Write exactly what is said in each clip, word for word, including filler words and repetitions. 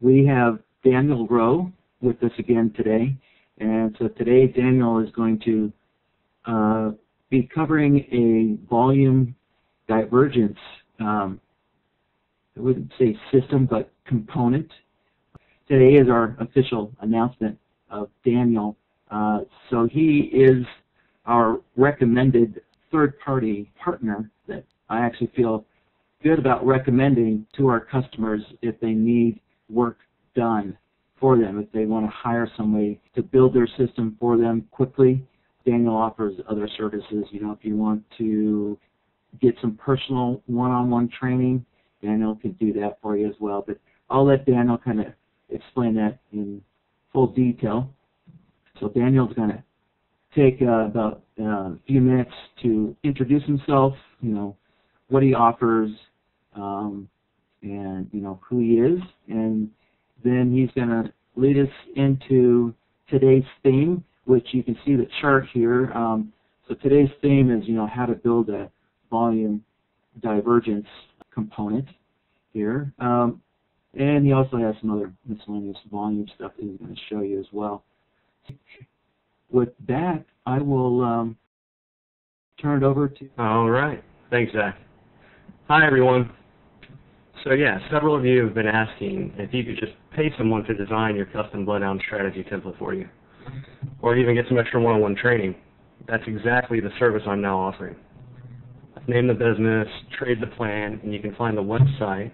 We have Daniel Roe with us again today. And so today Daniel is going to uh, be covering a volume divergence, um, I wouldn't say system, but component. Today is our official announcement of Daniel. Uh, so he is our recommended third-party partner that I actually feel good about recommending to our customers if they need work done for them, if they want to hire somebody to build their system for them quickly. Daniel offers other services. You know, if you want to get some personal one-on-one training, Daniel can do that for you as well. But I'll let Daniel kind of explain that in full detail. So Daniel's going to take uh, about uh, a few minutes to introduce himself, you know, what he offers, um, and, you know, who he is. And then he's going to lead us into today's theme, which you can see the chart here. Um, so today's theme is, you know, how to build a volume divergence component here. Um, and he also has some other miscellaneous volume stuff that he's going to show you as well. With that, I will um, turn it over to... All right. Thanks, Zach. Hi, everyone. So, yeah, several of you have been asking if you could just pay someone to design your custom BloodHound strategy template for you, or even get some extra one-on-one training. That's exactly the service I'm now offering. I've named the business, Trade the Plan, and you can find the website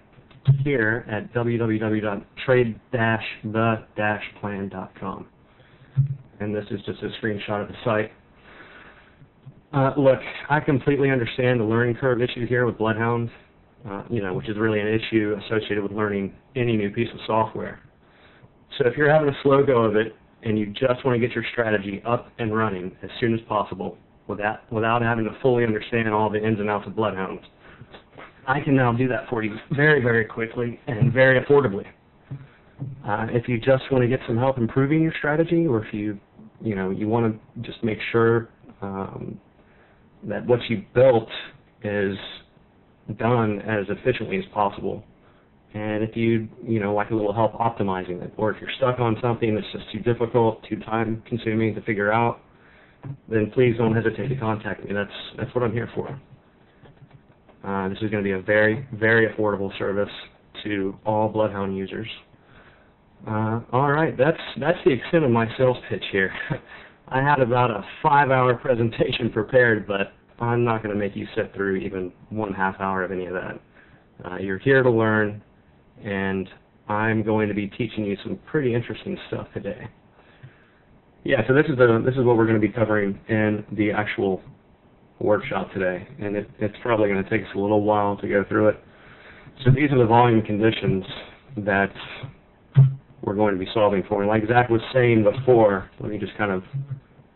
here at w w w dot trade dash the dash plan dot com. And this is just a screenshot of the site. Uh, look, I completely understand the learning curve issue here with BloodHound, uh, you know, which is really an issue associated with learning any new piece of software. So if you're having a slow go of it and you just want to get your strategy up and running as soon as possible without, without having to fully understand all the ins and outs of BloodHound, I can now do that for you very, very quickly and very affordably. Uh, if you just want to get some help improving your strategy, or if you, you know, you want to just make sure um, that what you built is done as efficiently as possible, and if you, you know, like a little help optimizing it, or if you're stuck on something that's just too difficult, too time-consuming to figure out, then please don't hesitate to contact me. That's that's what I'm here for. Uh, this is going to be a very, very affordable service to all BloodHound users. Uh, all right, that's that's the extent of my sales pitch here. I had about a five-hour presentation prepared, but I'm not going to make you sit through even one half hour of any of that. Uh, you're here to learn, and I'm going to be teaching you some pretty interesting stuff today. Yeah, so this is the this is what we're going to be covering in the actual workshop today, and it, it's probably going to take us a little while to go through it. So these are the volume conditions that we're going to be solving for. And like Zach was saying before, let me just kind of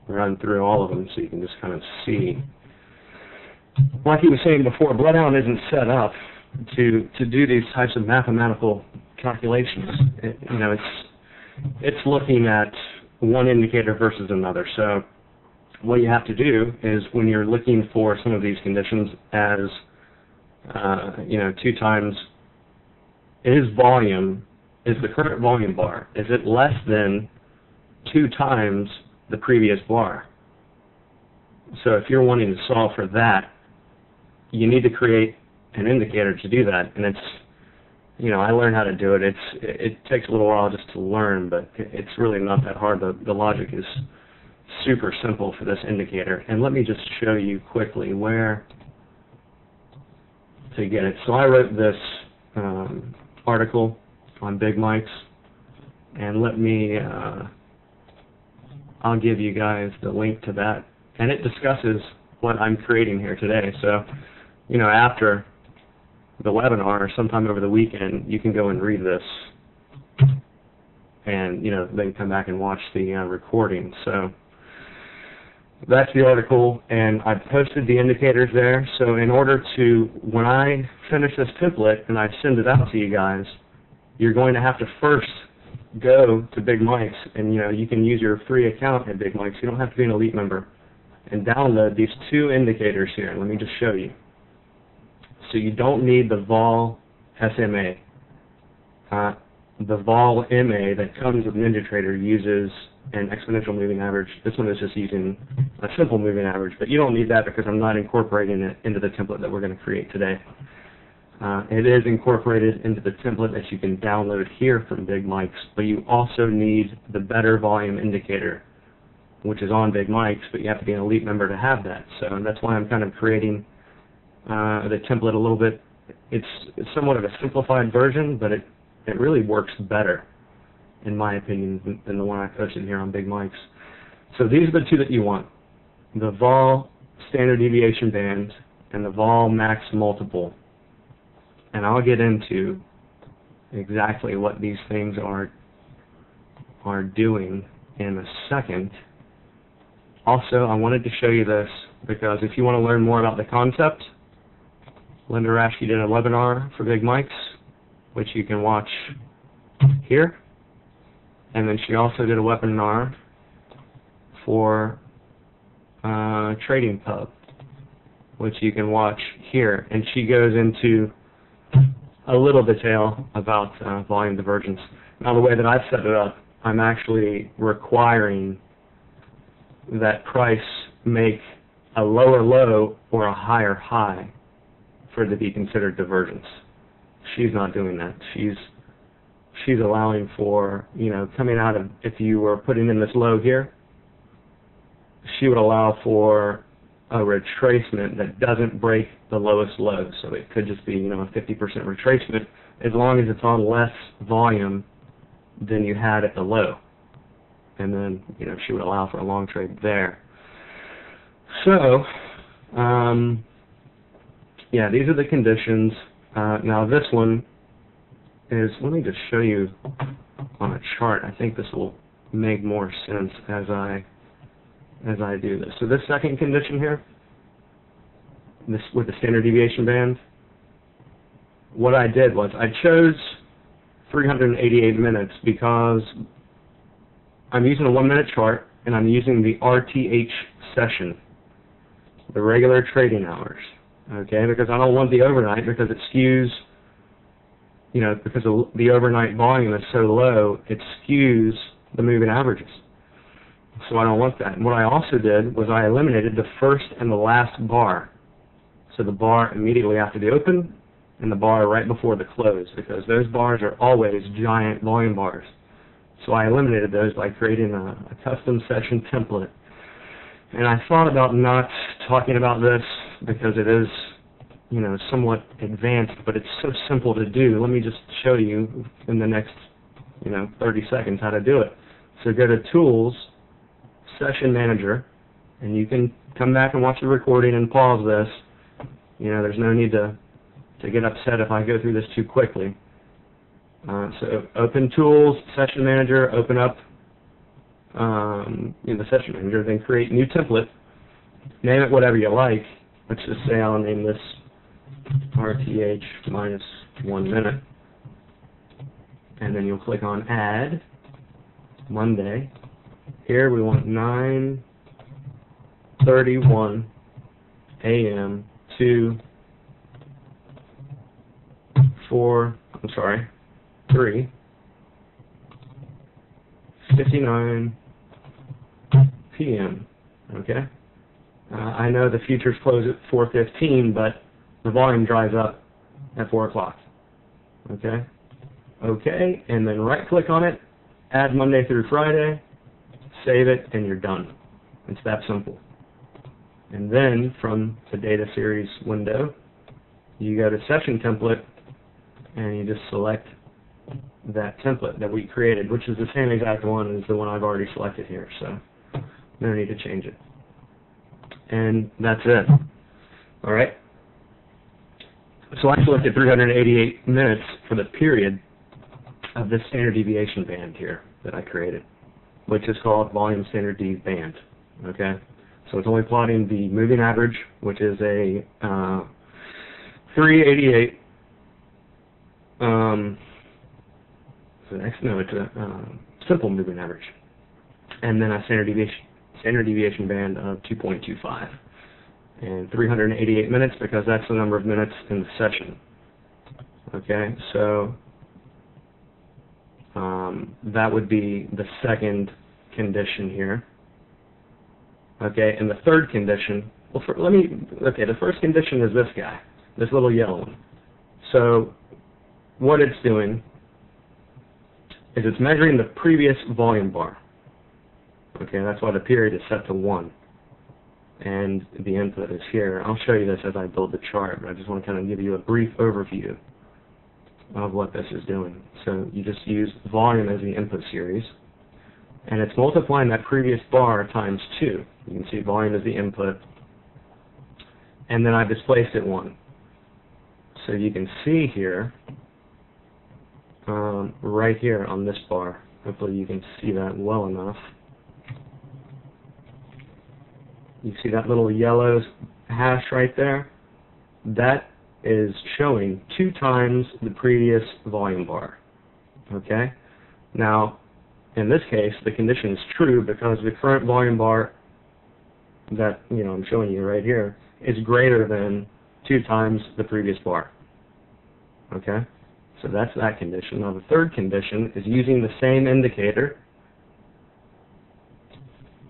run through all of them so you can just kind of see. Like he was saying before, BloodHound isn't set up to to do these types of mathematical calculations. It, you know, it's it's looking at one indicator versus another. So what you have to do is when you're looking for some of these conditions as uh, you know, two times is volume. Is the current volume bar, is it less than two times the previous bar? So if you're wanting to solve for that, you need to create an indicator to do that. And it's, you know, I learned how to do it. It's, it takes a little while just to learn, but it's really not that hard. The, the logic is super simple for this indicator. And let me just show you quickly where to get it. So I wrote this um, article on Big Mike's, and let me, uh, I'll give you guys the link to that, and it discusses what I'm creating here today. So, you know, after the webinar or sometime over the weekend, you can go and read this, and, you know, then come back and watch the uh, recording. So that's the article, and I've posted the indicators there. So in order to, when I finish this template and I send it out to you guys, you're going to have to first go to Big Mike's, and you know you can use your free account at Big Mike's. You don't have to be an elite member, and download these two indicators here. Let me just show you. So you don't need the vol S M A. Uh, the vol M A that comes with NinjaTrader uses an exponential moving average. This one is just using a simple moving average, but you don't need that because I'm not incorporating it into the template that we're going to create today. Uh, it is incorporated into the template that you can download here from Big Mike's, but you also need the better volume indicator, which is on Big Mike's, but you have to be an elite member to have that. So that's why I'm kind of creating uh, the template a little bit. It's, it's somewhat of a simplified version, but it It really works better, in my opinion, than the one I posted here on Big Mike's. So these are the two that you want, the vol standard deviation band and the vol max multiple. And I'll get into exactly what these things are, are doing in a second. Also, I wanted to show you this because if you want to learn more about the concept, Linda Rashke did a webinar for Big Mike's, which you can watch here. And then she also did a webinar for uh, Trading Pub, which you can watch here. And she goes into a little detail about uh, volume divergence. Now, the way that I've set it up, I'm actually requiring that price make a lower low or a higher high for it to be considered divergence. She's not doing that. She's she's allowing for, you know, coming out of, if you were putting in this low here, she would allow for a retracement that doesn't break the lowest low. So it could just be, you know, a fifty percent retracement as long as it's on less volume than you had at the low. And then, you know, she would allow for a long trade there. So, um, yeah, these are the conditions. Uh, now this one is, let me just show you on a chart. I think this will make more sense as I as I do this. So this second condition here, this with the standard deviation band, what I did was I chose three hundred eighty-eight minutes because I'm using a one-minute chart and I'm using the R T H session, the regular trading hours. Okay, because I don't want the overnight because it skews, you know, because the overnight volume is so low, it skews the moving averages. So I don't want that. And what I also did was I eliminated the first and the last bar. So the bar immediately after the open and the bar right before the close, because those bars are always giant volume bars. So I eliminated those by creating a, a custom session template. And I thought about not talking about this because it is, you know, somewhat advanced, but it's so simple to do. Let me just show you in the next, you know, thirty seconds how to do it. So go to Tools, Session Manager, and you can come back and watch the recording and pause this. You know, there's no need to, to get upset if I go through this too quickly. Uh, so open Tools, Session Manager, open up Um, in the session manager, then create new template, name it whatever you like. Let's just say I'll name this R T H minus one minute, and then you'll click on Add Monday. Here we want nine thirty-one A M to four. I'm sorry, three. fifty-nine P M Okay. Uh, I know the futures close at four fifteen, but the volume dries up at four o'clock. Okay. Okay, and then right-click on it, add Monday through Friday, save it, and you're done. It's that simple. And then from the data series window, you go to Session Template, and you just select that template that we created, which is the same exact one as the one I've already selected here, so no need to change it. And that's it. All right. So I selected three hundred eighty-eight minutes for the period of this standard deviation band here that I created, which is called volume standard dev band. Okay. So it's only plotting the moving average, which is a uh, three eighty-eight. Um, No, it's a uh, simple moving average, and then a standard deviation, standard deviation band of two point two five, and three hundred eighty-eight minutes because that's the number of minutes in the session. Okay, so Um, that would be the second condition here. Okay, and the third condition, well, for, let me, okay, the first condition is this guy, this little yellow one. So what it's doing is it's measuring the previous volume bar. Okay, that's why the period is set to one. And the input is here. I'll show you this as I build the chart, but I just want to kind of give you a brief overview of what this is doing. So you just use volume as the input series, and it's multiplying that previous bar times two. You can see volume is the input, and then I've displaced it one. So you can see here, um, right here on this bar, hopefully you can see that well enough. You see that little yellow hash right there? That is showing two times the previous volume bar. Okay? Now, in this case, the condition is true because the current volume bar that, you know, I'm showing you right here is greater than two times the previous bar. Okay? So that's that condition. Now, the third condition is using the same indicator,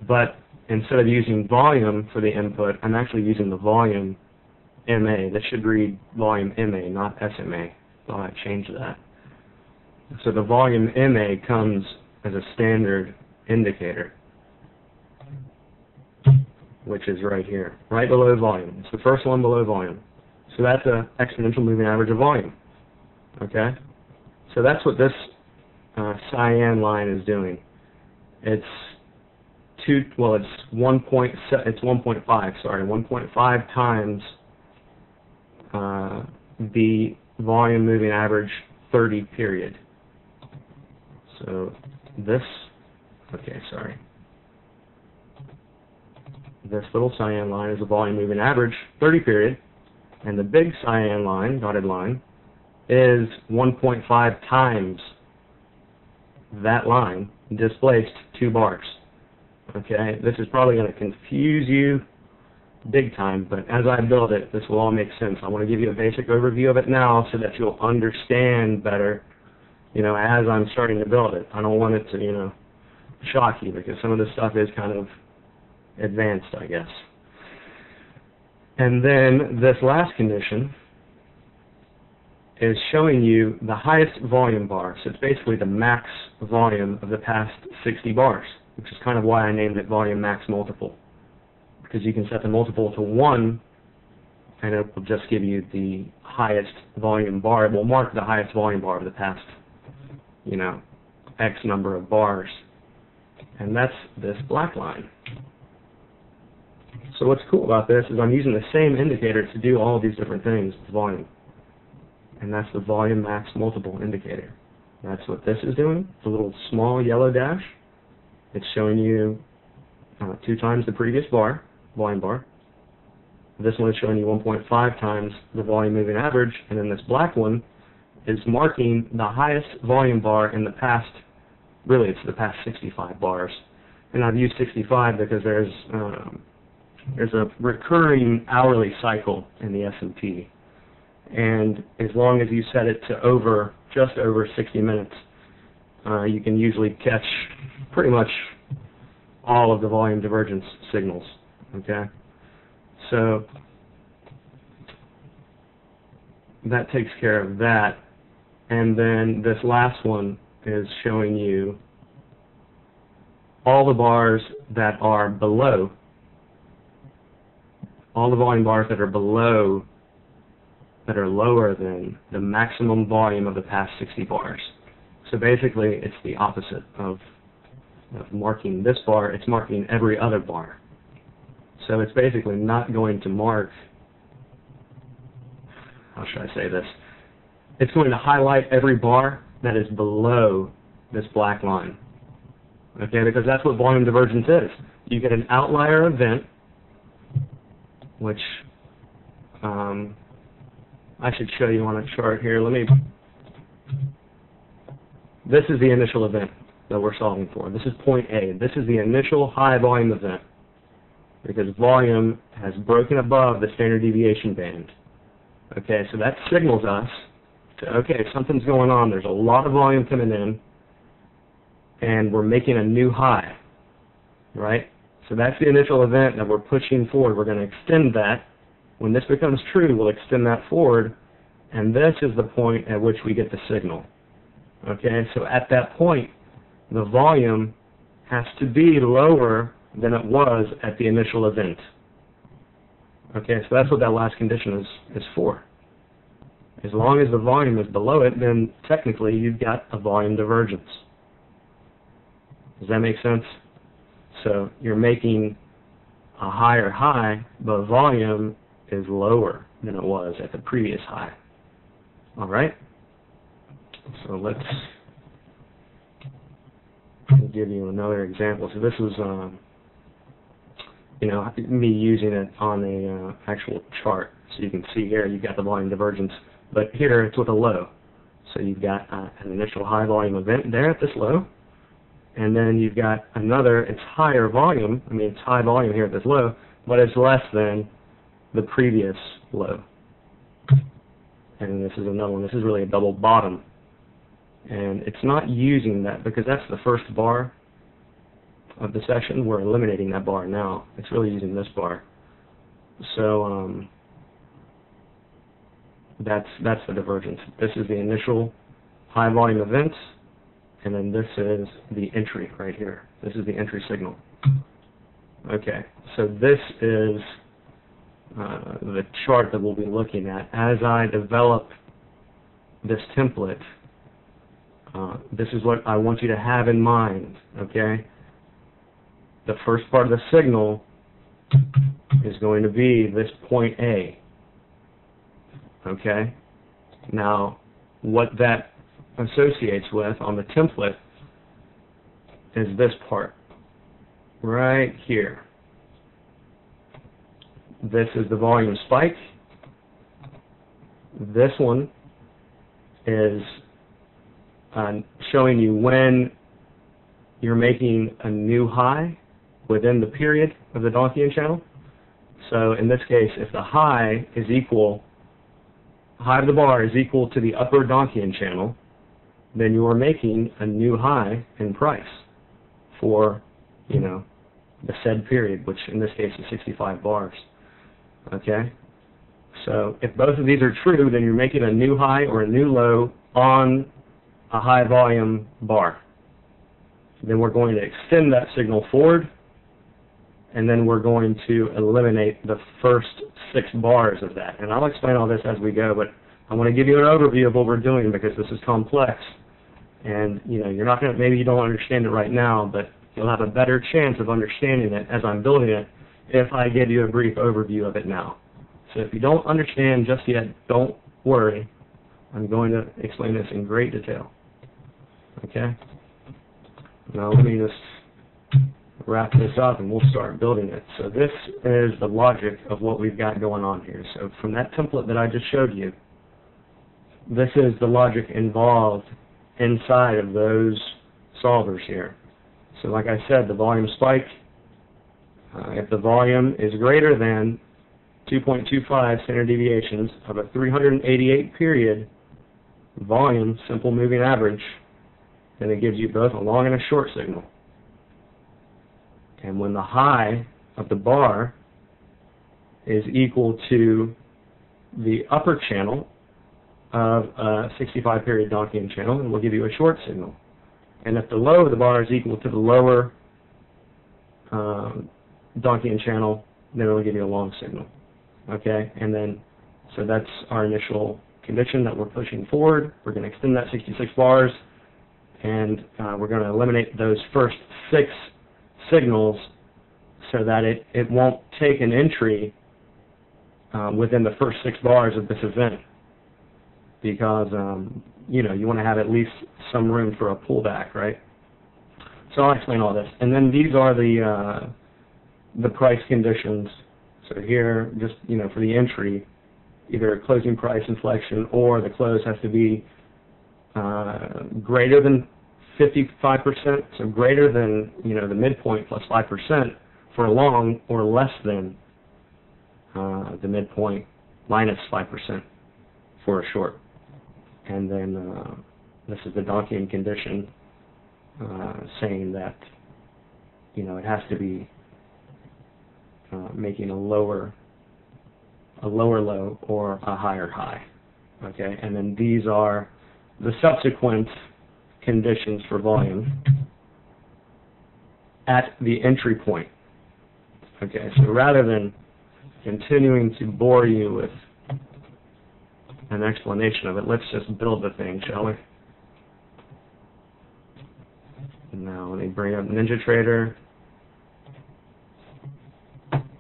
but instead of using volume for the input, I'm actually using the volume M A. This should read volume M A, not S M A. Thought I'd change that. So the volume M A comes as a standard indicator, which is right here, right below volume. It's the first one below volume. So that's an exponential moving average of volume. Okay? So that's what this uh, cyan line is doing. It's Two, well, it's one point. It's one point five. Sorry, one point five times uh, the volume moving average thirty period. So this. Okay, sorry. This little cyan line is the volume moving average thirty period, and the big cyan line, dotted line, is one point five times that line displaced two bars. Okay, this is probably going to confuse you big time, but as I build it, this will all make sense. I want to give you a basic overview of it now so that you'll understand better, you know, as I'm starting to build it. I don't want it to, you know, shock you because some of this stuff is kind of advanced, I guess. And then this last condition is showing you the highest volume bar. So it's basically the max volume of the past sixty bars, which is kind of why I named it volume max multiple, because you can set the multiple to one and it will just give you the highest volume bar. It will mark the highest volume bar of the past, you know, X number of bars, and that's this black line. So what's cool about this is I'm using the same indicator to do all these different things with volume, and that's the volume max multiple indicator. That's what this is doing. It's a little small yellow dash. It's showing you uh, two times the previous bar, volume bar. This one is showing you one point five times the volume moving average, and then this black one is marking the highest volume bar in the past, really it's the past sixty-five bars. And I've used sixty-five because there's, um, there's a recurring hourly cycle in the S and P. And as long as you set it to over, just over sixty minutes, uh, you can usually catch pretty much all of the volume divergence signals. Okay, so that takes care of that, and then this last one is showing you all the bars that are below, all the volume bars that are below, that are lower than the maximum volume of the past sixty bars. So basically it's the opposite of of marking this bar, it's marking every other bar. So it's basically not going to mark, how should I say this? It's going to highlight every bar that is below this black line. Okay, because that's what volume divergence is. You get an outlier event, which um, I should show you on a chart here. Let me, this is the initial event that we're solving for. This is point A. This is the initial high volume event because volume has broken above the standard deviation band. Okay, so that signals us to, okay, something's going on. There's a lot of volume coming in and we're making a new high, right? So that's the initial event that we're pushing forward. We're going to extend that. When this becomes true, we'll extend that forward, and this is the point at which we get the signal. Okay, so at that point, the volume has to be lower than it was at the initial event. Okay, so that's what that last condition is, is for. As long as the volume is below it, then technically you've got a volume divergence. Does that make sense? So you're making a higher high, but volume is lower than it was at the previous high. All right? So let's give you another example. So this is, um, you know, me using it on a uh, actual chart. So you can see here you've got the volume divergence, but here it's with a low. So you've got uh, an initial high volume event there at this low, and then you've got another. It's higher volume. I mean, it's high volume here at this low, but it's less than the previous low. And this is another one. This is really a double bottom. And it's not using that because that's the first bar of the session. We're eliminating that bar now. It's really using this bar. So um, that's that's the divergence. This is the initial high volume event, and then this is the entry right here. This is the entry signal. Okay, so this is uh, the chart that we'll be looking at as I develop this template. Uh, this is what I want you to have in mind, okay? The first part of the signal is going to be this point A, okay? Now, what that associates with on the template is this part, right here. This is the volume spike. This one is Uh, showing you when you're making a new high within the period of the Donchian channel. So in this case, if the high is equal, high of the bar is equal to the upper Donchian channel, then you are making a new high in price for, you know, the said period, which in this case is sixty-five bars. Okay? So if both of these are true, then you're making a new high or a new low on a high volume bar. Then we're going to extend that signal forward, and then we're going to eliminate the first six bars of that. And I'll explain all this as we go, but I want to give you an overview of what we're doing because this is complex. And you know, you're not going to, maybe you don't understand it right now, but you'll have a better chance of understanding it as I'm building it if I give you a brief overview of it now. So if you don't understand just yet, don't worry. I'm going to explain this in great detail. Okay? Now let me just wrap this up and we'll start building it. So this is the logic of what we've got going on here. So from that template that I just showed you, this is the logic involved inside of those solvers here. So like I said, the volume spike, uh, if the volume is greater than two point two five standard deviations of a three hundred eighty-eight period volume simple moving average, then it gives you both a long and a short signal. And when the high of the bar is equal to the upper channel of a sixty-five period Donchian channel, it will give you a short signal. And if the low of the bar is equal to the lower um, Donchian channel, then it will give you a long signal. Okay, and then, so that's our initial condition that we're pushing forward. We're going to extend that sixty-six bars, and uh, we're going to eliminate those first six signals so that it, it won't take an entry uh, within the first six bars of this event because, um, you know, you want to have at least some room for a pullback, right? So I'll explain all this. And then these are the, uh, the price conditions. So here, just, you know, for the entry, either a closing price inflection or the close has to be uh, greater than fifty-five percent, so greater than, you know, the midpoint plus five percent for a long, or less than uh, the midpoint minus five percent for a short. And then uh, this is the Donchian condition uh, saying that, you know, it has to be uh, making a lower a lower low or a higher high. Okay, and then these are the subsequent conditions for volume at the entry point. Okay, so rather than continuing to bore you with an explanation of it, let's just build the thing, shall we? Now let me bring up NinjaTrader.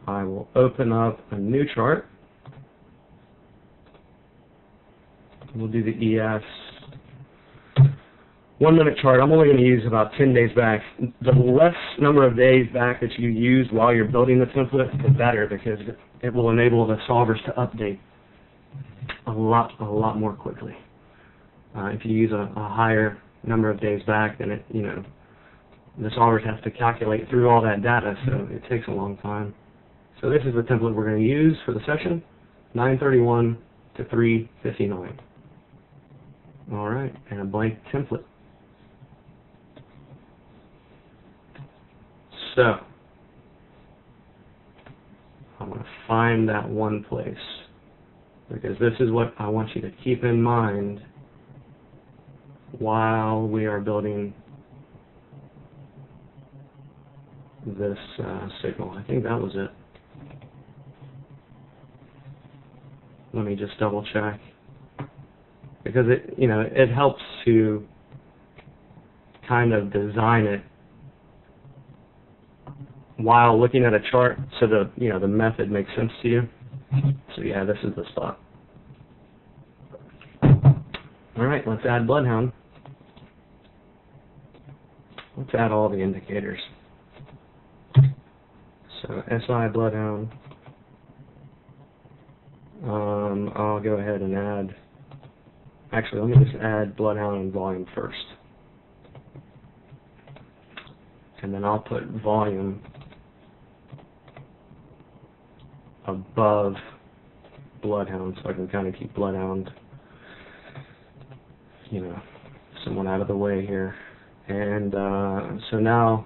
I will open up a new chart. We'll do the E S. One minute chart, I'm only going to use about ten days back. The less number of days back that you use while you're building the template, the better, because it will enable the solvers to update a lot, a lot more quickly. Uh, if you use a, a higher number of days back, then it, you know, the solvers have to calculate through all that data, so it takes a long time. So this is the template we're going to use for the session, nine thirty-one to three fifty-nine. All right, and a blank template. So, I'm going to find that one place, because this is what I want you to keep in mind while we are building this uh, signal. I think that was it. Let me just double check, because it, you know, it helps to kind of design it while looking at a chart, so the, you know, the method makes sense to you. So yeah, this is the spot. All right, let's add BloodHound. Let's add all the indicators. So S I BloodHound. Um, I'll go ahead and add. Actually, let me just add BloodHound and volume first, and then I'll put volume above BloodHound, so I can kind of keep BloodHound, you know, someone out of the way here. And uh, so now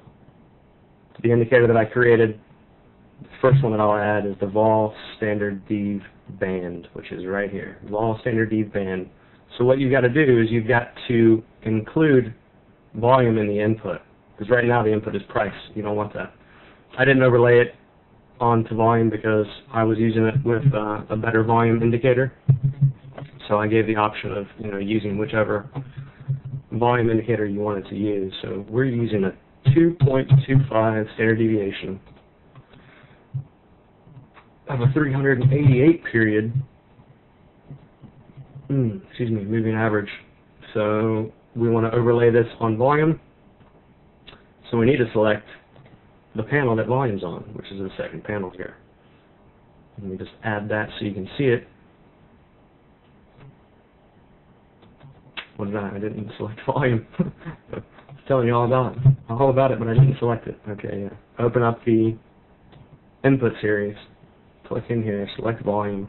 the indicator that I created, the first one that I'll add is the vol standard dev band, which is right here, vol standard dev band. So what you've got to do is you've got to include volume in the input, because right now the input is price. You don't want that. I didn't overlay it onto volume because I was using it with uh, a better volume indicator. So I gave the option of, you know, using whichever volume indicator you wanted to use. So we're using a two point two five standard deviation of a three hundred eighty-eight period. Mm, excuse me, moving average. So we want to overlay this on volume. So we need to select the panel that volume's on, which is the second panel here. Let me just add that so you can see it. What did I? I didn't select volume. I was telling you all about it. All about it, but I didn't select it. Okay, yeah. Open up the input series. Click in here, select volume,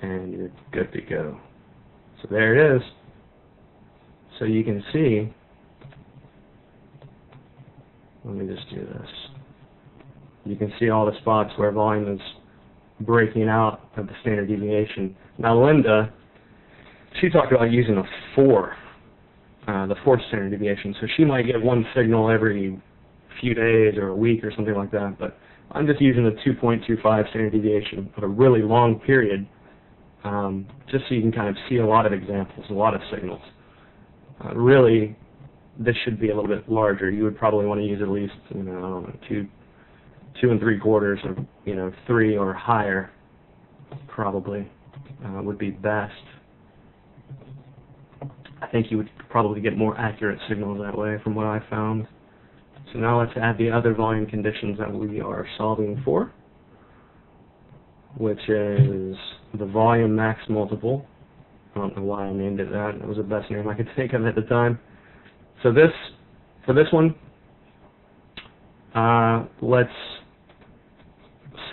and you're good to go. So there it is. So you can see. Let me just do this. You can see all the spots where volume is breaking out of the standard deviation. Now Linda, she talked about using a four, uh, the fourth standard deviation. So she might get one signal every few days or a week or something like that. But I'm just using the two point two five standard deviation for a really long period, um, just so you can kind of see a lot of examples, a lot of signals. Uh, really, this should be a little bit larger. You would probably want to use at least, you know, I don't know, two, two and three quarters, or, you know, three or higher, probably uh, would be best. I think you would probably get more accurate signals that way, from what I found. So now let's add the other volume conditions that we are solving for, which is the volume max multiple. I don't know why I named it that. It was the best name I could think of at the time. So this, for this one, uh, let's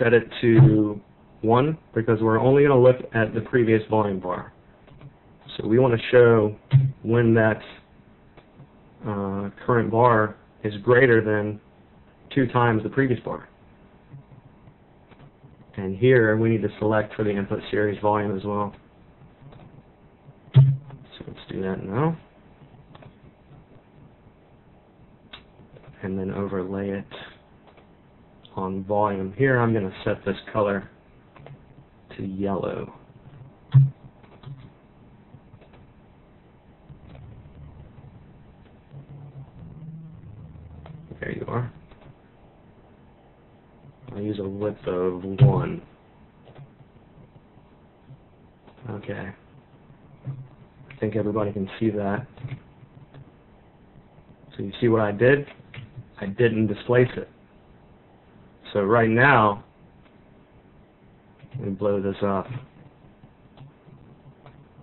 set it to one, because we're only going to look at the previous volume bar. So we want to show when that uh, current bar is greater than two times the previous bar. And here we need to select for the input series volume as well. So let's do that now. And then overlay it on volume. Here I'm going to set this color to yellow. There you are. I'll use a width of one. Okay. I think everybody can see that. So you see what I did? I didn't displace it. So right now, let me blow this up.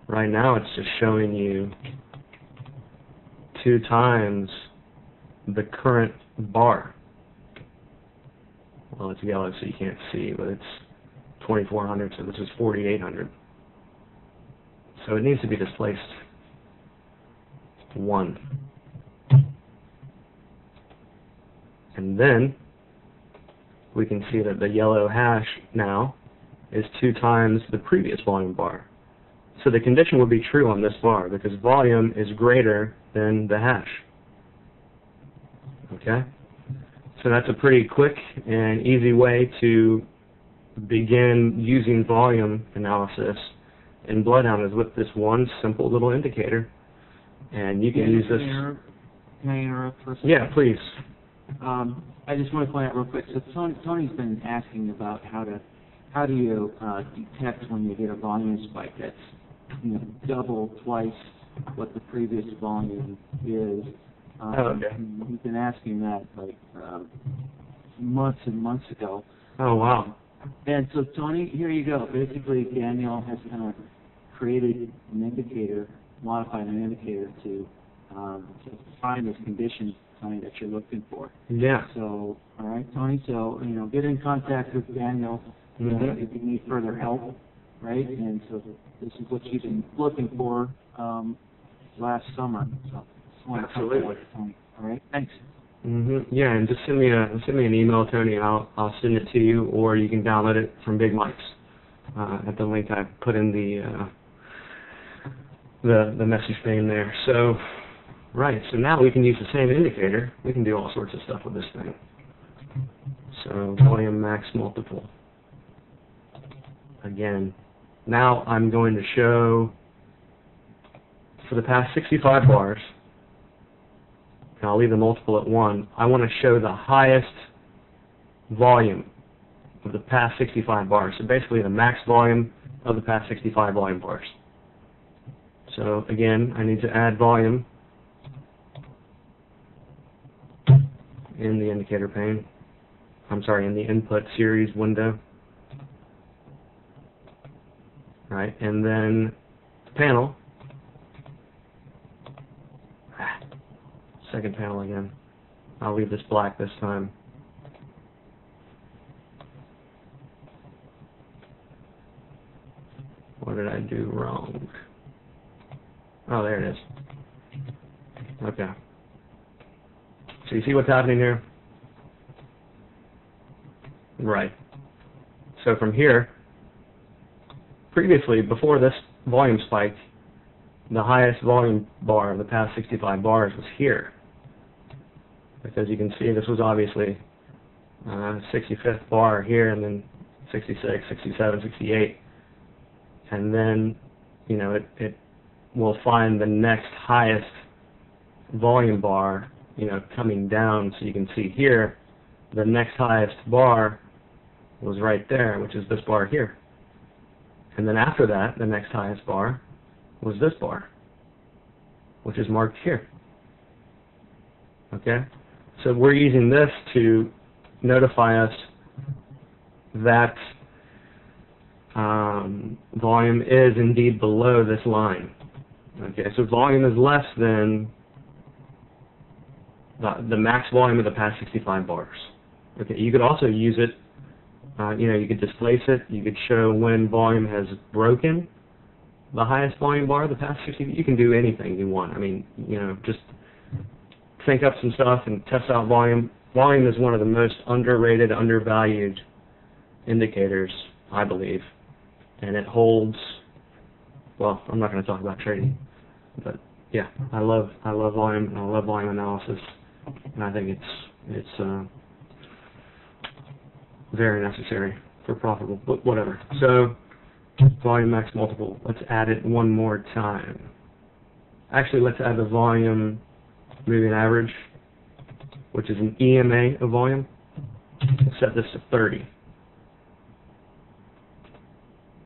Right now it's just showing you two times the current bar. Well, it's yellow so you can't see, but it's twenty-four hundred, so this is forty-eight hundred. So it needs to be displaced one. And then we can see that the yellow hash now is two times the previous volume bar. So the condition will be true on this bar because volume is greater than the hash. Okay? So that's a pretty quick and easy way to begin using volume analysis in BloodHound, is with this one simple little indicator. And you can yeah, use this... Can I interrupt, can I interrupt for a second? Yeah, please. Um, I just want to point out real quick, so Tony, Tony's been asking about how to, how do you uh, detect when you get a volume spike that's, you know, double, twice what the previous volume is. Um, oh, okay. He's been asking that like um, months and months ago. Oh, wow. And so Tony, here you go. Basically, Daniel has kind of created an indicator, modified an indicator to, um, to find this condition that you're looking for. Yeah. So, all right, Tony, so, you know, get in contact with Daniel mm-hmm. uh, if you need further help, right? And so this is what you've been looking for um, last summer. So just want Absolutely. To contact Tony. All right, thanks. Mm-hmm. Yeah, and just send me a send me an email, Tony, and I'll, I'll send it to you, or you can download it from Big Mike's uh, at the link I put in the, uh, the, the message pane there. So... Right, so now we can use the same indicator. We can do all sorts of stuff with this thing. So volume max multiple. Again, now I'm going to show for the past sixty-five bars, and I'll leave the multiple at one, I want to show the highest volume of the past sixty-five bars. So basically the max volume of the past sixty-five volume bars. So again, I need to add volume in the indicator pane. I'm sorry, in the input series window. Right, and then the panel. Ah, second panel again. I'll leave this black this time. What did I do wrong? Oh, there it is. Okay. So you see what's happening here? Right. So from here, previously, before this volume spike, the highest volume bar of the past sixty-five bars was here. Because you can see this was obviously uh, sixty-fifth bar here, and then sixty-six, sixty-seven, sixty-eight. And then, you know, it, it will find the next highest volume bar, you know, coming down. So you can see here, the next highest bar was right there, which is this bar here. And then after that, the next highest bar was this bar, which is marked here. Okay? So we're using this to notify us that um, volume is indeed below this line. Okay, so volume is less than Uh, the max volume of the past sixty-five bars. Okay, you could also use it, uh, you know, you could displace it, you could show when volume has broken the highest volume bar of the past sixty, you can do anything you want. I mean, you know, just think up some stuff and test out volume. Volume is one of the most underrated, undervalued indicators, I believe. And it holds, well, I'm not going to talk about trading, but yeah, I love I love volume and I love volume analysis, and I think it's it's uh, very necessary for profitable, but whatever. So volume max multiple. Let's add it one more time. Actually, let's add the volume moving average, which is an E M A of volume. Let's set this to thirty.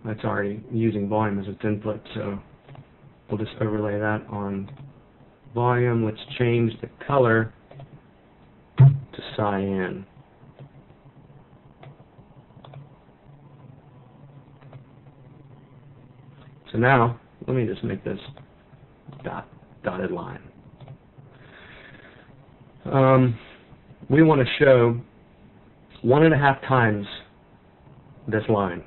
That's already using volume as its input, so we'll just overlay that on volume. Let's change the color to cyan. So now, let me just make this dot, dotted line. Um, we want to show one and a half times this line.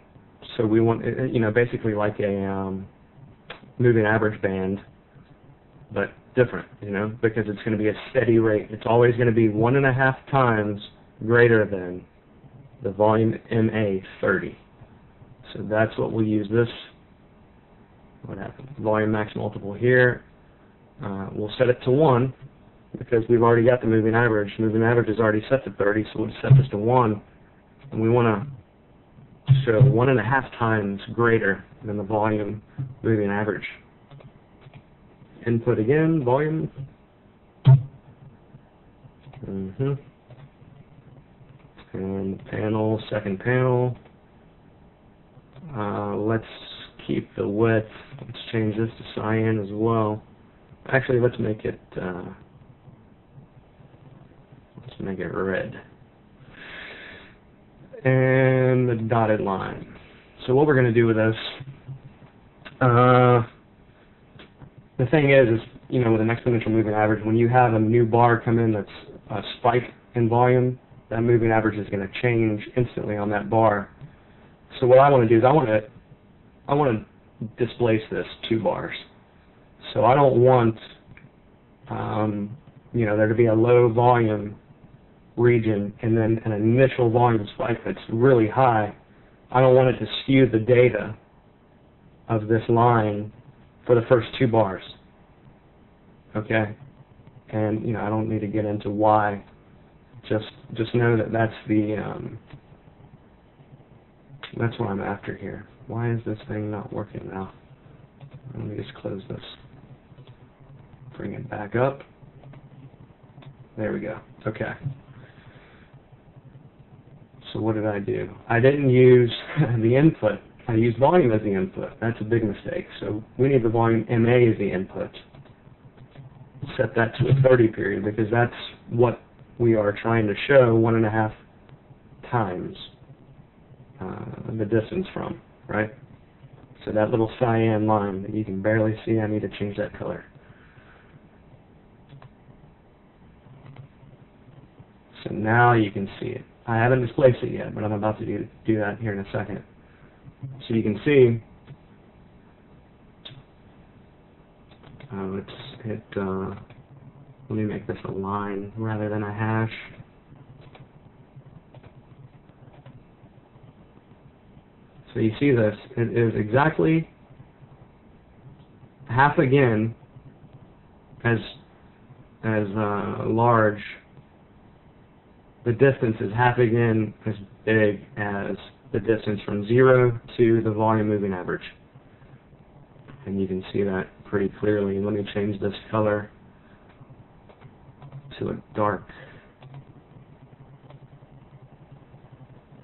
So we want, you know, basically like a um, moving average band, but different, you know, because it's going to be a steady rate. It's always going to be one and a half times greater than the volume M A thirty. So that's what we'll use this. What happened? Volume max multiple here. Uh, we'll set it to one because we've already got the moving average. Moving average is already set to thirty, so we'll set this to one, and we want to. So one and a half times greater than the volume moving average. Input again, volume. Mm-hmm. And panel, second panel. Uh, let's keep the width. Let's change this to cyan as well. Actually, let's make it. Uh, let's make it red. And the dotted line. So what we're going to do with this, uh, the thing is, is, you know, with an exponential moving average, when you have a new bar come in that's a spike in volume, that moving average is going to change instantly on that bar. So what I want to do is I want to, I want to displace this two bars. So I don't want, um, you know, there to be a low volume region and then an initial volume spike that's really high. I don't want it to skew the data of this line for the first two bars. Okay? And, you know, I don't need to get into why. Just just know that that's the, um, that's what I'm after here. Why is this thing not working now? Let me just close this. Bring it back up. There we go. Okay. So what did I do? I didn't use the input. I used volume as the input. That's a big mistake. So we need the volume M A as the input. Set that to a thirty period because that's what we are trying to show one and a half times uh, the distance from, right? So that little cyan line that you can barely see, I need to change that color. So now you can see it. I haven't displaced it yet, but I'm about to do, do that here in a second. So you can see, uh, let's hit, uh, let me make this a line rather than a hash. So you see this, it is exactly half again as, as uh, large. The distance is half again as big as the distance from zero to the volume moving average. And you can see that pretty clearly. Let me change this color to a dark.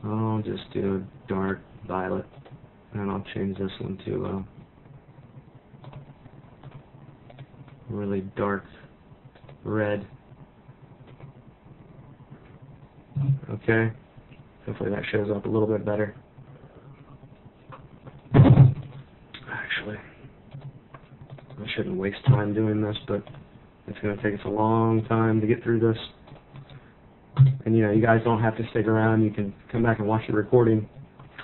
I'll just do a dark violet, and I'll change this one to a really dark red. Okay, hopefully that shows up a little bit better. Actually, I shouldn't waste time doing this, but it's going to take us a long time to get through this. And you know, you guys don't have to stick around. You can come back and watch the recording.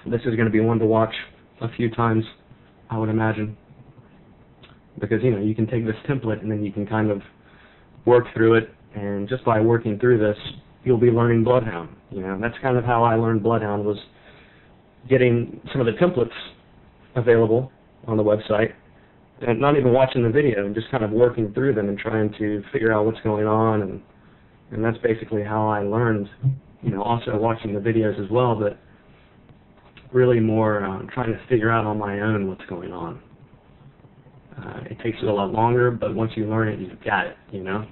This is going to be one to watch a few times, I would imagine. Because you know, you can take this template and then you can kind of work through it And just by working through this, you'll be learning BloodHound. You know, that's kind of how I learned BloodHound, was getting some of the templates available on the website and not even watching the video, and just kind of working through them and trying to figure out what's going on. And and that's basically how I learned, you know, also watching the videos as well, but really more um, trying to figure out on my own what's going on. Uh, it takes it a lot longer, but once you learn it, you've got it, you know?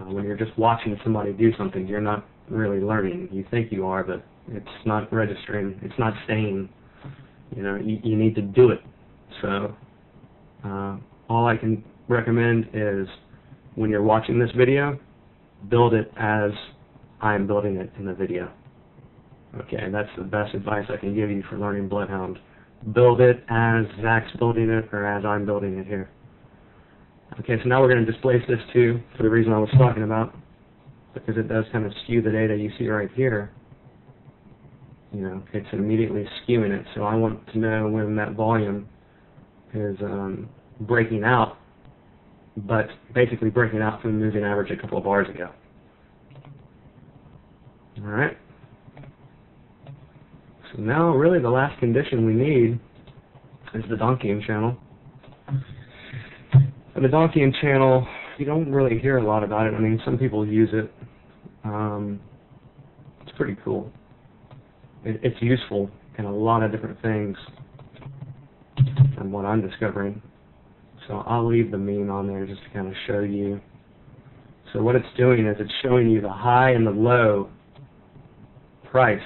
Uh, when you're just watching somebody do something, you're not really learning. You think you are, but it's not registering. It's not staying. You know, you, you need to do it. So uh, all I can recommend is when you're watching this video, build it as I'm building it in the video. Okay, and that's the best advice I can give you for learning BloodHound. Build it as Zach's building it, or as I'm building it here. Okay, so now we're going to displace this too, for the reason I was talking about, because it does kind of skew the data you see right here. You know, it's immediately skewing it, so I want to know when that volume is um, breaking out, but basically breaking out from the moving average a couple of bars ago. Alright. So now really the last condition we need is the Donchian channel. And the Donchian channel, you don't really hear a lot about it. I mean, some people use it. Um, it's pretty cool. It, it's useful in a lot of different things from what I'm discovering. So I'll leave the mean on there just to kind of show you. So what it's doing is it's showing you the high and the low price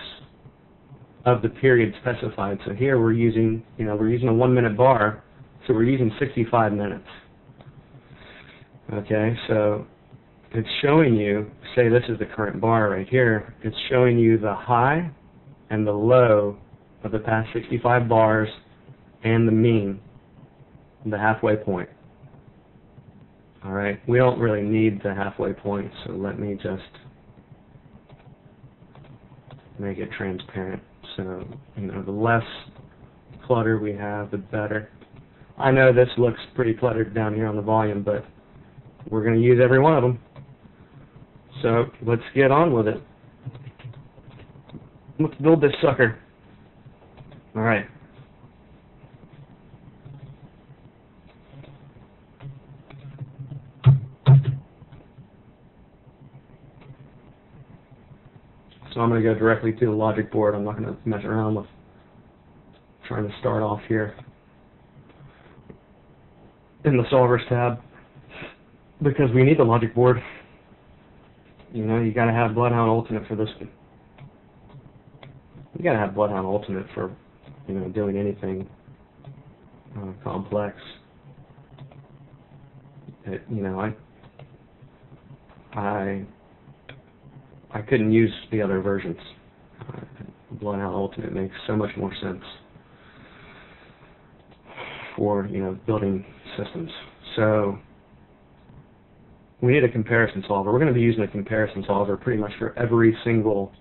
of the period specified. So here we're using, you know, we're using a one-minute bar, so we're using sixty-five minutes. Okay, so it's showing you, say this is the current bar right here, it's showing you the high and the low of the past sixty-five bars and the mean, the halfway point. All right, we don't really need the halfway point, so let me just make it transparent. So, you know, the less clutter we have, the better. I know this looks pretty cluttered down here on the volume, but we're going to use every one of them. So, let's get on with it. Let's build this sucker. All right. So I'm going to go directly to the logic board. I'm not going to mess around with trying to start off here in the solvers tab, because we need the logic board. You know, you got to have BloodHound Ultimate for this one. You got to have BloodHound Ultimate for, you know, doing anything uh, complex. It, you know, I, I. I couldn't use the other versions. Uh, BloodHound Ultimate makes so much more sense for, you know, building systems. So we need a comparison solver. We're going to be using a comparison solver pretty much for every single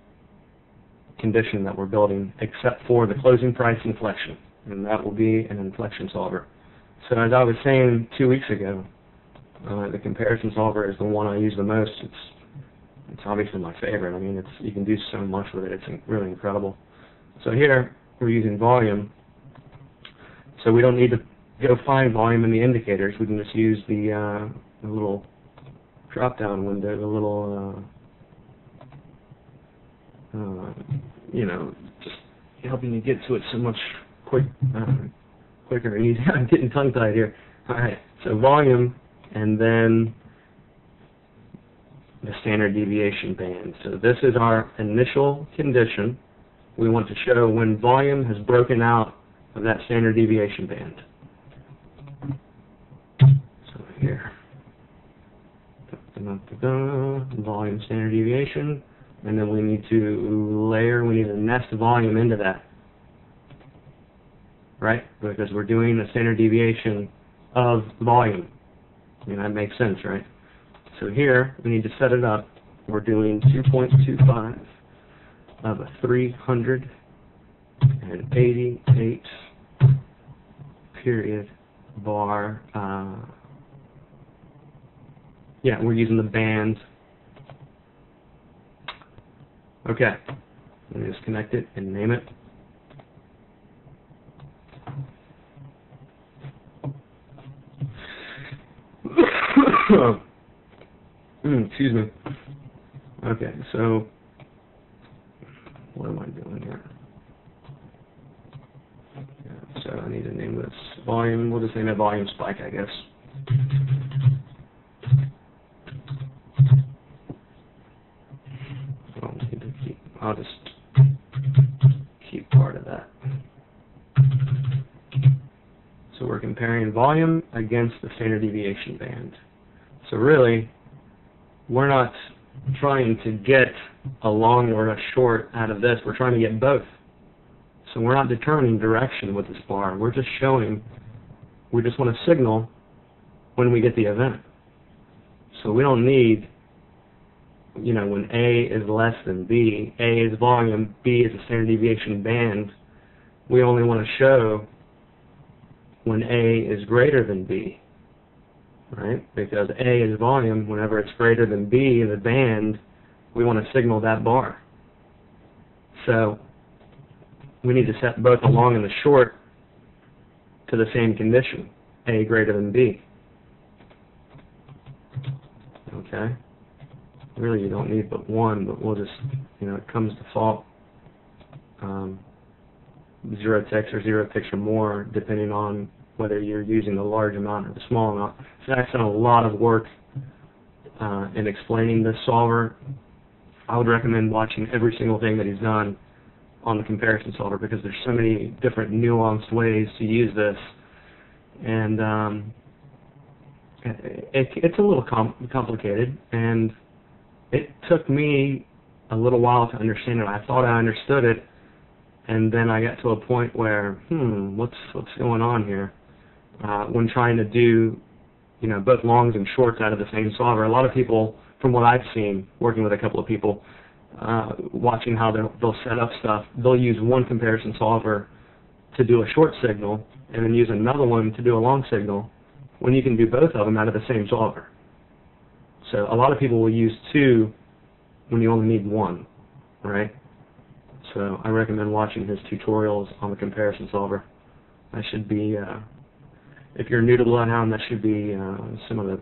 condition that we're building, except for the closing price inflection, and that will be an inflection solver. So as I was saying two weeks ago, uh, the comparison solver is the one I use the most. It's It's obviously my favorite. I mean, it's, you can do so much with it. It's really incredible. So here, we're using volume. So we don't need to go find volume in the indicators. We can just use the, uh, the little drop-down window, the little, uh, uh, you know, just helping you get to it so much quick, uh, quicker. And I'm getting tongue-tied here. All right, so volume, and then the standard deviation band. So this is our initial condition. We want to show when volume has broken out of that standard deviation band. So here, da-da-da-da-da, volume, standard deviation, and then we need to layer, we need to nest volume into that, right? Because we're doing a standard deviation of volume. I mean, that makes sense, right? So here, we need to set it up. We're doing two point two five of a three hundred eighty-eight period bar uh, Yeah, we're using the band. Okay. Let me disconnect it and name it. mm, excuse me. Okay, so what am I doing here? Yeah, so I need to name this volume. We'll just name it volume spike, I guess. I'll, need to keep, I'll just keep part of that. So we're comparing volume against the standard deviation band. So really, we're not trying to get a long or a short out of this. We're trying to get both. So we're not determining direction with this bar. We're just showing, we just want to signal when we get the event. So we don't need, you know, when A is less than B, A is volume, B is the standard deviation band. We only want to show when A is greater than B, right? Because A is volume, whenever it's greater than B in the band, we want to signal that bar. So we need to set both the long and the short to the same condition, A greater than B. Okay? Really, you don't need but one, but we'll just, you know, it comes default. Um, zero ticks or zero ticks or more, depending on whether you're using the large amount or the small amount. Zach's done a lot of work uh, in explaining this solver. I would recommend watching every single thing that he's done on the comparison solver, because there's so many different nuanced ways to use this, and um, it, it's a little com complicated, and it took me a little while to understand it. I thought I understood it, and then I got to a point where, hmm, what's what's going on here? Uh, when trying to do, you know, both longs and shorts out of the same solver, a lot of people, from what I've seen, working with a couple of people, uh, watching how they'll, they'll set up stuff, they'll use one comparison solver to do a short signal, and then use another one to do a long signal, when you can do both of them out of the same solver. So a lot of people will use two when you only need one, right? So I recommend watching his tutorials on the comparison solver. That should be, uh, if you're new to BloodHound, that should be uh, some of the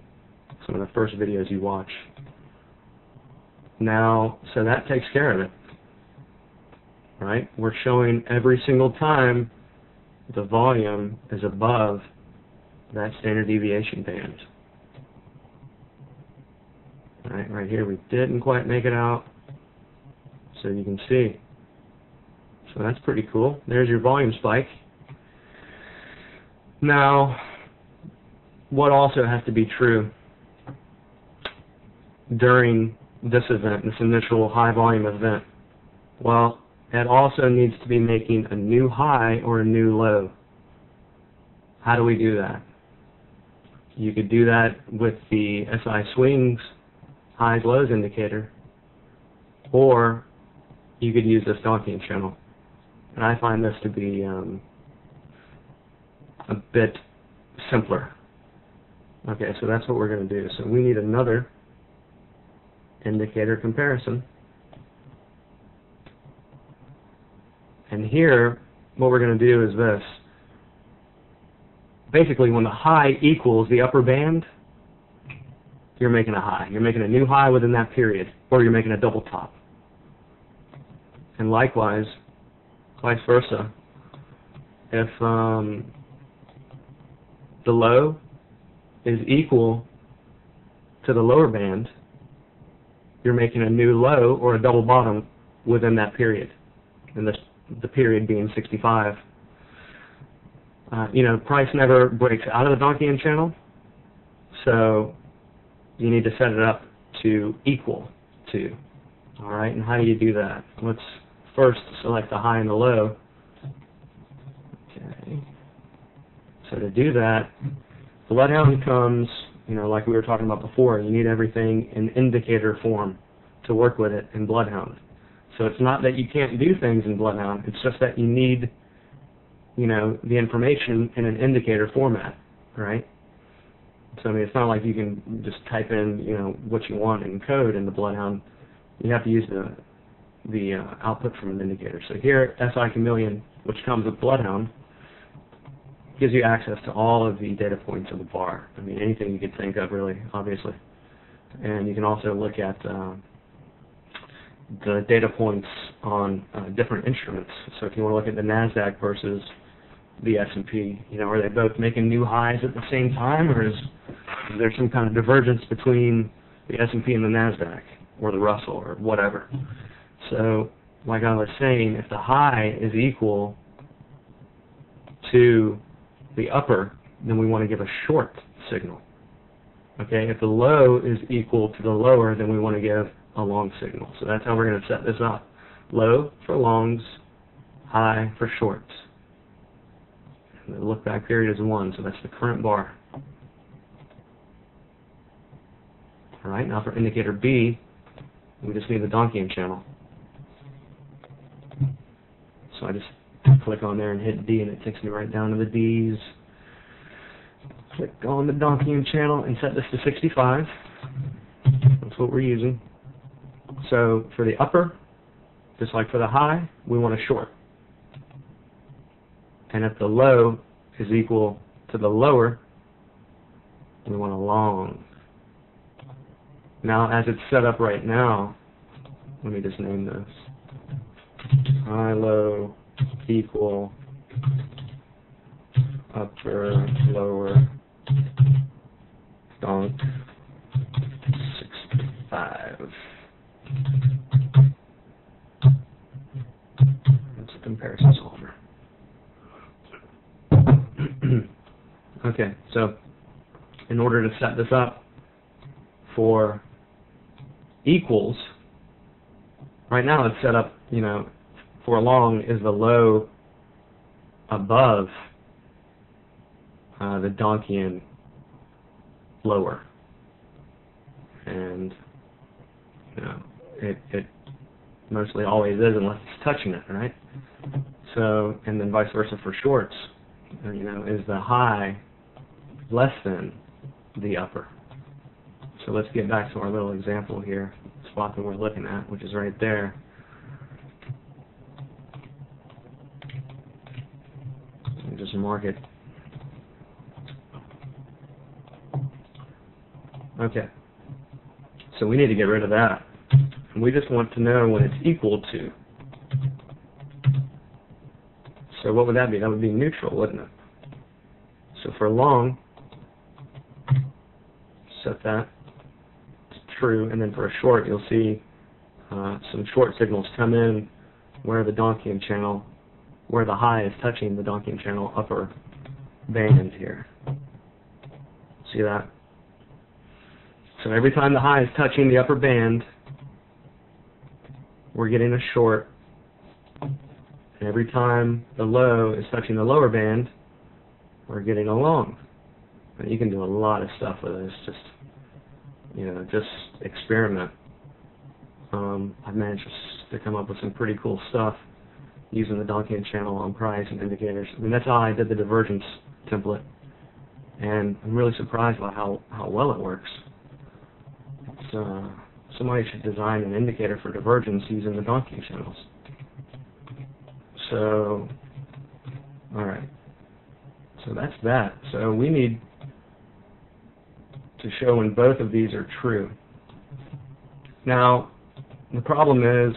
some of the first videos you watch. Now, so that takes care of it, right? We're showing every single time the volume is above that standard deviation band. All right, right here we didn't quite make it out, so you can see. So that's pretty cool. There's your volume spike. Now, what also has to be true during this event, this initial high volume event? Well, it also needs to be making a new high or a new low. How do we do that? You could do that with the S I swings highs lows indicator, or you could use this Donchian channel. And I find this to be um, a bit simpler. Okay, so that's what we're going to do. So we need another indicator comparison. And here, what we're going to do is this. Basically, when the high equals the upper band, you're making a high. You're making a new high within that period, or you're making a double top. And likewise, vice versa, if um, the low is equal to the lower band, you're making a new low or a double bottom within that period, and this, the period being sixty-five. Uh, you know, price never breaks out of the Donchian channel, so you need to set it up to equal to. All right, and how do you do that? Let's first select the high and the low. Okay. So to do that, BloodHound comes, you know, like we were talking about before, you need everything in indicator form to work with it in BloodHound. So it's not that you can't do things in BloodHound, it's just that you need, you know, the information in an indicator format, right? So I mean, it's not like you can just type in, you know, what you want in code in the BloodHound. You have to use the the uh, output from an indicator. So here, S I Chameleon, which comes with BloodHound, gives you access to all of the data points of the bar. I mean, anything you could think of, really, obviously. And you can also look at uh, the data points on uh, different instruments. So if you want to look at the NASDAQ versus the S and P, you know, are they both making new highs at the same time, or is there some kind of divergence between the S and P and the NASDAQ, or the Russell, or whatever? So, like I was saying, if the high is equal to the upper, then we want to give a short signal. Okay, if the low is equal to the lower, then we want to give a long signal. So that's how we're going to set this up. Low for longs, high for shorts. And the look back period is one, so that's the current bar. All right, now for indicator B, we just need the Donchian channel. So I just click on there and hit D, and it takes me right down to the D's. Click on the Donchian channel and set this to sixty-five. That's what we're using. So for the upper, just like for the high, we want a short. And if the low is equal to the lower, we want a long. Now, as it's set up right now, let me just name this high low equal upper lower donk sixty-five. That's a comparison solver. Okay, so in order to set this up for equals, right now it's set up, you know, for long is the low above uh, the Donchian lower, and you know it, it mostly always is unless it's touching it, right? So, and then vice versa for shorts, you know, is the high less than the upper. So let's get back to our little example here, spot that we're looking at, which is right there. And just mark it. Okay. So we need to get rid of that. And we just want to know when it's equal to. So what would that be? That would be neutral, wouldn't it? So for long, set that true, and then for a short, you'll see uh, some short signals come in where the Donchian channel, where the high is touching the Donchian channel upper band here. See that? So every time the high is touching the upper band, we're getting a short, and every time the low is touching the lower band, we're getting a long. And you can do a lot of stuff with this, just you know, just experiment. Um, I've managed to come up with some pretty cool stuff using the Donchian channel on price and indicators. I mean, that's how I did the divergence template, and I'm really surprised by how, how well it works. It's, uh, somebody should design an indicator for divergence using the Donchian channels. So, all right. So that's that. So we need to show when both of these are true. Now, the problem is,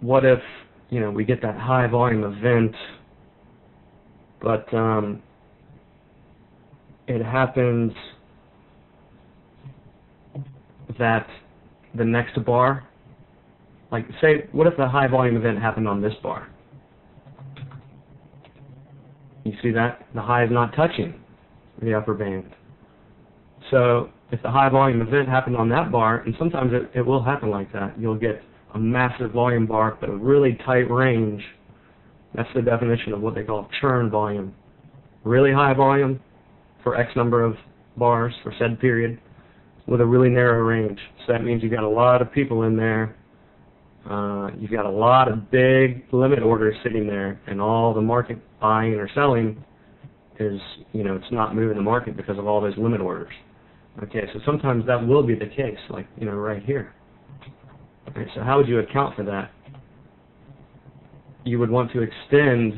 what if, you know, we get that high volume event, but um, it happens that the next bar, like say, what if the high volume event happened on this bar? You see that? The high is not touching the upper band. So if the high volume event happened on that bar, and sometimes it, it will happen like that, you'll get a massive volume bar but a really tight range. That's the definition of what they call churn volume. Really high volume for X number of bars for said period with a really narrow range. So that means you've got a lot of people in there. Uh, you've got a lot of big limit orders sitting there, and all the market buying or selling is, you know, it's not moving the market because of all those limit orders. Okay, so sometimes that will be the case, like, you know, right here. Okay, so how would you account for that? You would want to extend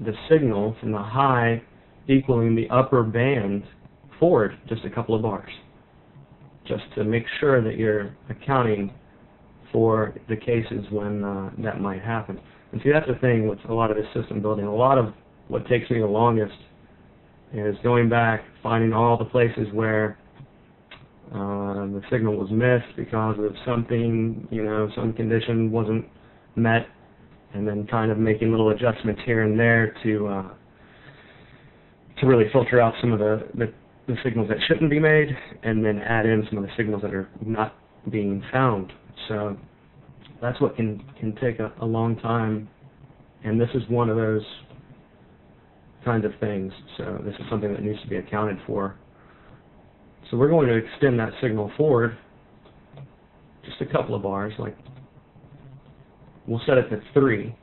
the signal from the high equaling the upper band forward just a couple of bars, just to make sure that you're accounting for the cases when uh, that might happen. And see, that's the thing with a lot of this system building. A lot of what takes me the longest is going back, finding all the places where uh, the signal was missed because of something, you know, some condition wasn't met, and then kind of making little adjustments here and there to uh, to really filter out some of the, the, the signals that shouldn't be made, and then add in some of the signals that are not being found. So that's what can, can take a, a long time, and this is one of those kinds of things. So this is something that needs to be accounted for. So we're going to extend that signal forward just a couple of bars. Like, we'll set it to three,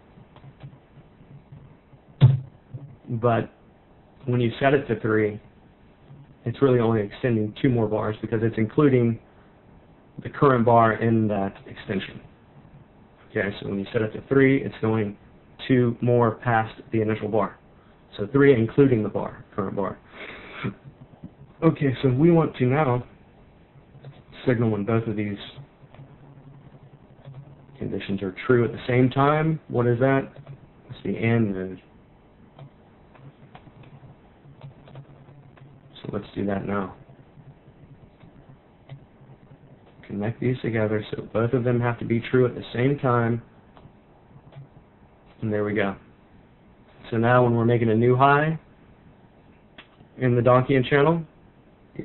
but when you set it to three, it's really only extending two more bars because it's including the current bar in that extension. Okay, so when you set it to three, it's going two more past the initial bar. So three including the bar, current bar. Okay, so we want to now signal when both of these conditions are true at the same time. What is that? It's the AND node. So let's do that now. Connect these together so both of them have to be true at the same time. And there we go. So now when we're making a new high in the Donchian channel,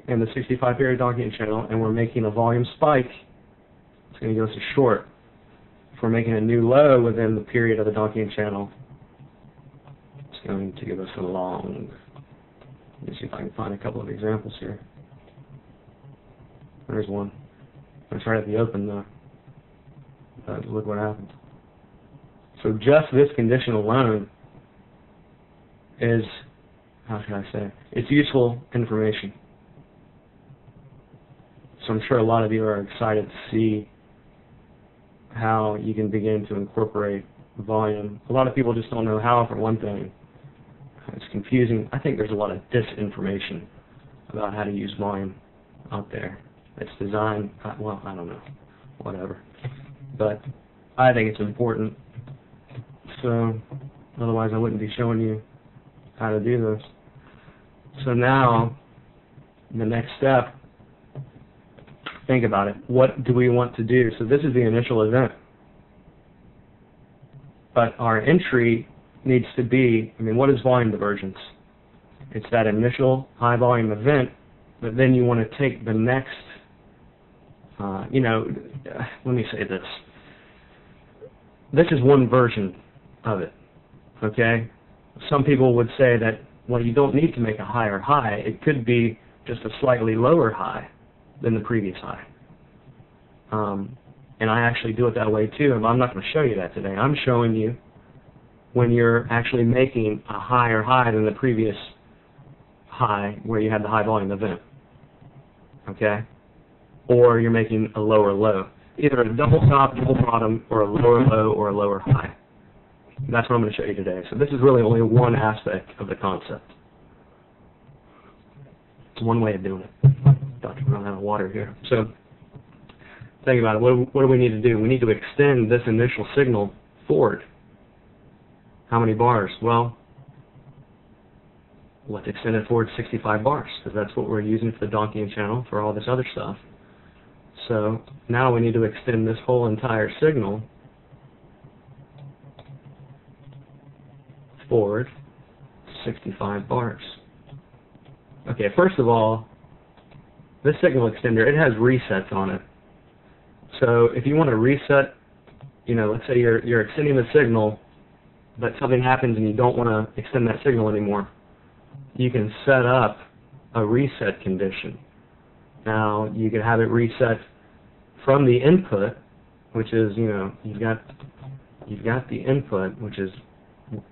in the sixty-five period Donchian channel, and we're making a volume spike, it's going to give us a short. If we're making a new low within the period of the Donchian channel, it's going to give us a long. Let's see if I can find a couple of examples here. There's one. That's right at the open, though. But look what happened. So just this condition alone is, how should I say, it's useful information. So I'm sure a lot of you are excited to see how you can begin to incorporate volume. A lot of people just don't know how, for one thing. It's confusing. I think there's a lot of disinformation about how to use volume out there. It's designed, well, I don't know, whatever. But I think it's important. So otherwise I wouldn't be showing you how to do this. So now, the next step, think about it. What do we want to do? So this is the initial event. But our entry needs to be, I mean, what is volume divergence? It's that initial high volume event, but then you want to take the next, uh, you know, let me say this. This is one version of it, okay? Some people would say that, well, you don't need to make a higher high. It could be just a slightly lower high than the previous high. Um, and I actually do it that way too, and I'm not going to show you that today. I'm showing you when you're actually making a higher high than the previous high where you had the high volume event, okay? Or you're making a lower low. Either a double top, double bottom, or a lower low, or a lower high. That's what I'm going to show you today. So this is really only one aspect of the concept. It's one way of doing it. Doctor Run out of water here. So think about it. What, what do we need to do? We need to extend this initial signal forward. How many bars? Well, let's extend it forward sixty-five bars, because that's what we're using for the Donchian channel for all this other stuff. So now we need to extend this whole entire signal forward sixty-five bars. Okay, first of all, this signal extender, it has resets on it. So if you want to reset, you know, let's say you're, you're extending the signal, but something happens and you don't want to extend that signal anymore, you can set up a reset condition. Now, you can have it reset from the input, which is, you know, you've got, you've got the input, which is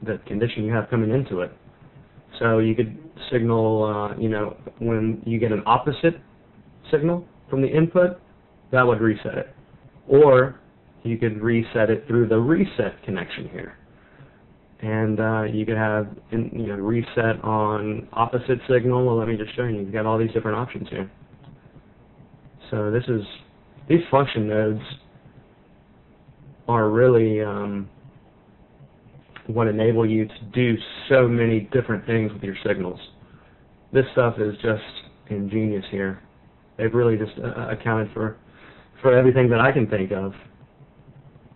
the condition you have coming into it. So you could signal, uh, you know, when you get an opposite signal from the input, that would reset it. Or you could reset it through the reset connection here. And uh, you could have, you know, reset on opposite signal. Well, let me just show you. You've got all these different options here. So this is, these function nodes are really um, what enable you to do so many different things with your signals. This stuff is just ingenious here. They've really just uh, accounted for for everything that I can think of.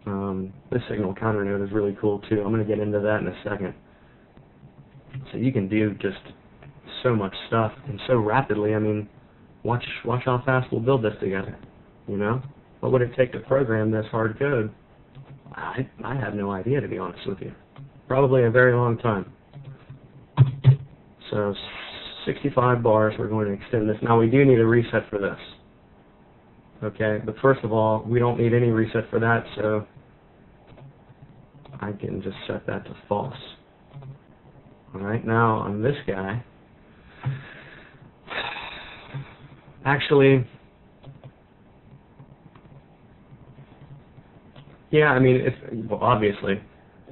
Um, this signal counter node is really cool too. I'm going to get into that in a second. So you can do just so much stuff and so rapidly. I mean, watch watch how fast we'll build this together. You know, what would it take to program this hard code? I I have no idea, to be honest with you. Probably a very long time. So sixty-five bars. We're going to extend this. Now we do need a reset for this. Okay, but first of all, we don't need any reset for that, so I can just set that to false. Alright, now on this guy, actually, yeah, I mean, if, well, obviously,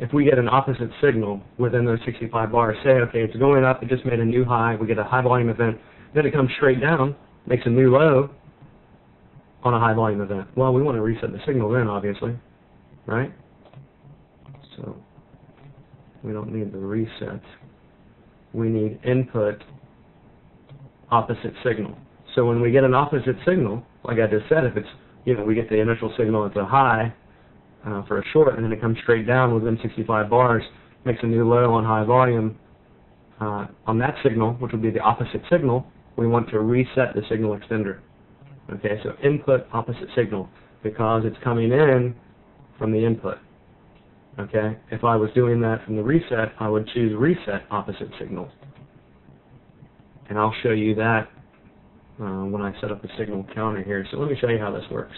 if we get an opposite signal within those sixty-five bars, say, okay, it's going up, it just made a new high, we get a high volume event, then it comes straight down, makes a new low, on a high volume event. Well, we want to reset the signal then, obviously, right? So we don't need the reset. We need input opposite signal. So when we get an opposite signal, like I just said, if it's, you know, we get the initial signal at the high uh, for a short, and then it comes straight down within sixty-five bars, makes a new low on high volume. Uh, on that signal, which would be the opposite signal, we want to reset the signal extender. Okay, so input opposite signal, because it's coming in from the input. Okay, if I was doing that from the reset, I would choose reset opposite signal. And I'll show you that uh, when I set up the signal counter here. So let me show you how this works.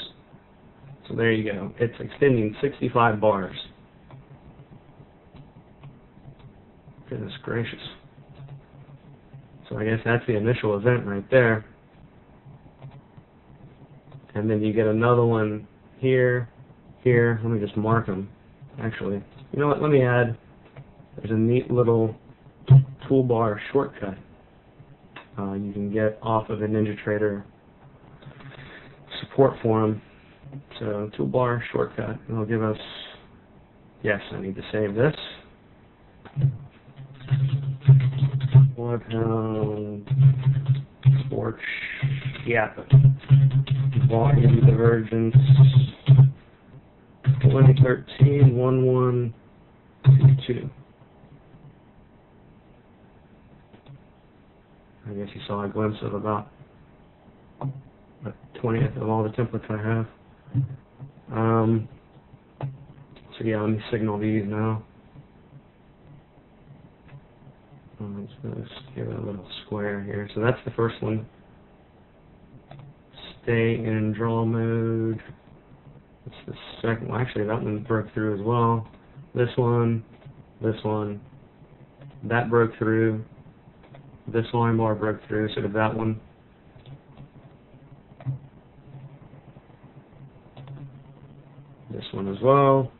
So there you go. It's extending sixty-five bars. Goodness gracious. So I guess that's the initial event right there. And then you get another one here, here. Let me just mark them. Actually, you know what? Let me add. There's a neat little toolbar shortcut uh, you can get off of the NinjaTrader support forum. So toolbar shortcut. It'll give us. Yes, I need to save this. BloodHound Torch. Yeah. Volume Divergence twenty thirteen eleven twenty-two. I guess you saw a glimpse of about a twentieth of all the templates I have. Um, so yeah, let me signal these now. I'm just going to give it a little square here. So that's the first one. Stay in draw mode. That's the second one. Actually, that one broke through as well. This one, this one, that broke through. This line bar broke through, so did that one. This one as well.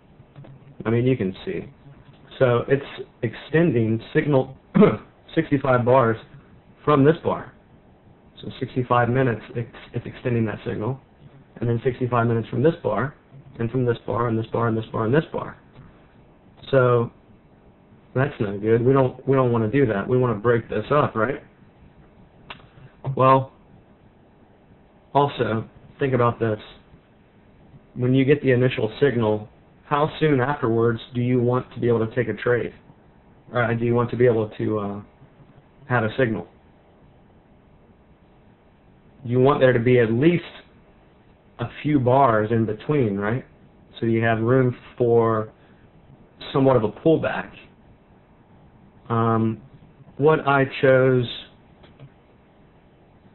I mean, you can see. So it's extending signal sixty-five bars from this bar. So sixty-five minutes, it's extending that signal, and then sixty-five minutes from this bar, and from this bar, and this bar, and this bar, and this bar. So that's no good. We don't we don't want to do that. We want to break this up, right? Well, also think about this. When you get the initial signal, how soon afterwards do you want to be able to take a trade? Or do you want to be able to uh, have a signal? You want there to be at least a few bars in between, right? So you have room for somewhat of a pullback. Um, what I chose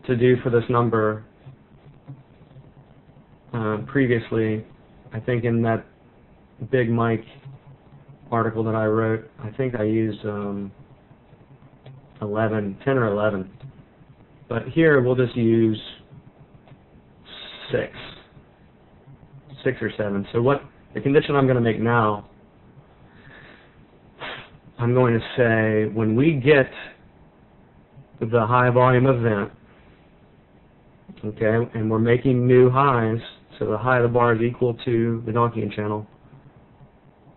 to do for this number uh, previously, I think in that Big Mike article that I wrote, I think I used um, eleven, ten or eleven. But here we'll just use six. six or seven. So what the condition I'm going to make now, I'm going to say when we get the high volume event, okay, and we're making new highs, so the high of the bar is equal to the Donchian channel,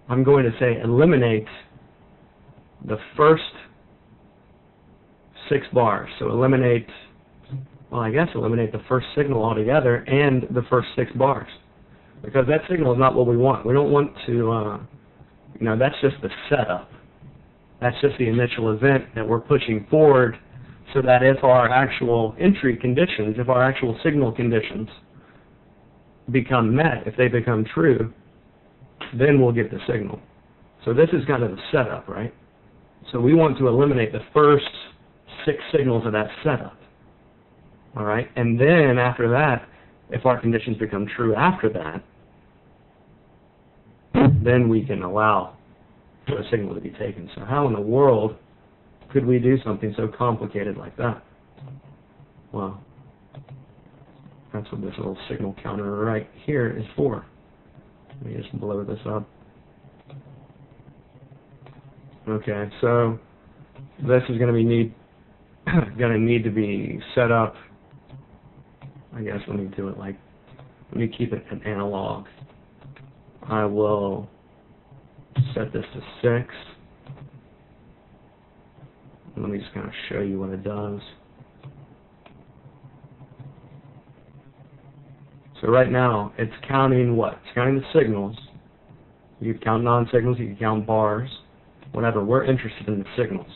I'm going to say eliminate the first six bars. So eliminate, well, I guess eliminate the first signal altogether and the first six bars, because that signal is not what we want. We don't want to, uh, you know, that's just the setup. That's just the initial event that we're pushing forward, so that if our actual entry conditions, if our actual signal conditions become met, if they become true, then we'll get the signal. So this is kind of the setup, right? So we want to eliminate the first six signals of that setup, all right? And then after that, if our conditions become true after that, then we can allow a signal to be taken. So how in the world could we do something so complicated like that? Well, that's what this little signal counter right here is for. Let me just blow this up. Okay, so this is going to be need going to need to be set up. I guess let me do it like let me keep it an analog. I will set this to six. Let me just kind of show you what it does. So right now, it's counting what? It's counting the signals. You can count non-signals, you can count bars, whatever. We're interested in the signals.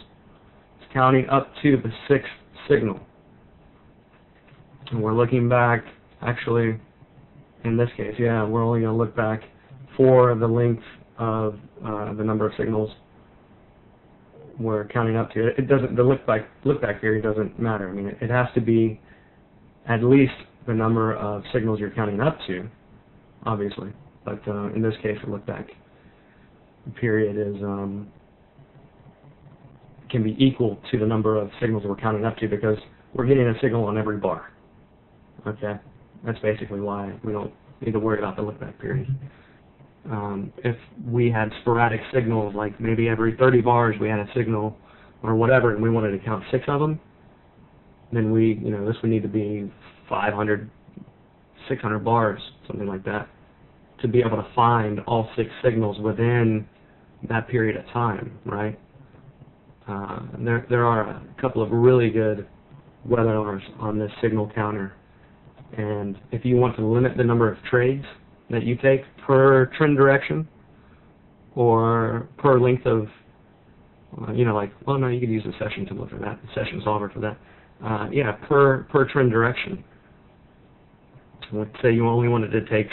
It's counting up to the sixth signal. And we're looking back, actually, in this case, yeah, we're only going to look back for the length of uh, the number of signals we're counting up to. It doesn't, the look back, look back here doesn't matter. I mean, it, it has to be at least the number of signals you're counting up to, obviously. But uh, in this case, the look back period is um, can be equal to the number of signals we're counting up to, because we're getting a signal on every bar. Okay, that's basically why we don't need to worry about the look back period. Um, if we had sporadic signals, like maybe every thirty bars we had a signal or whatever, and we wanted to count six of them, then we, you know, this would need to be five hundred, six hundred bars, something like that, to be able to find all six signals within that period of time, right? Uh, and there, there are a couple of really good webinars on this signal counter, and if you want to limit the number of trades that you take per trend direction or per length of, you know, like, well, no, you could use the session tool for that, the session solver for that. Uh, yeah, per, per trend direction. Let's say you only wanted to take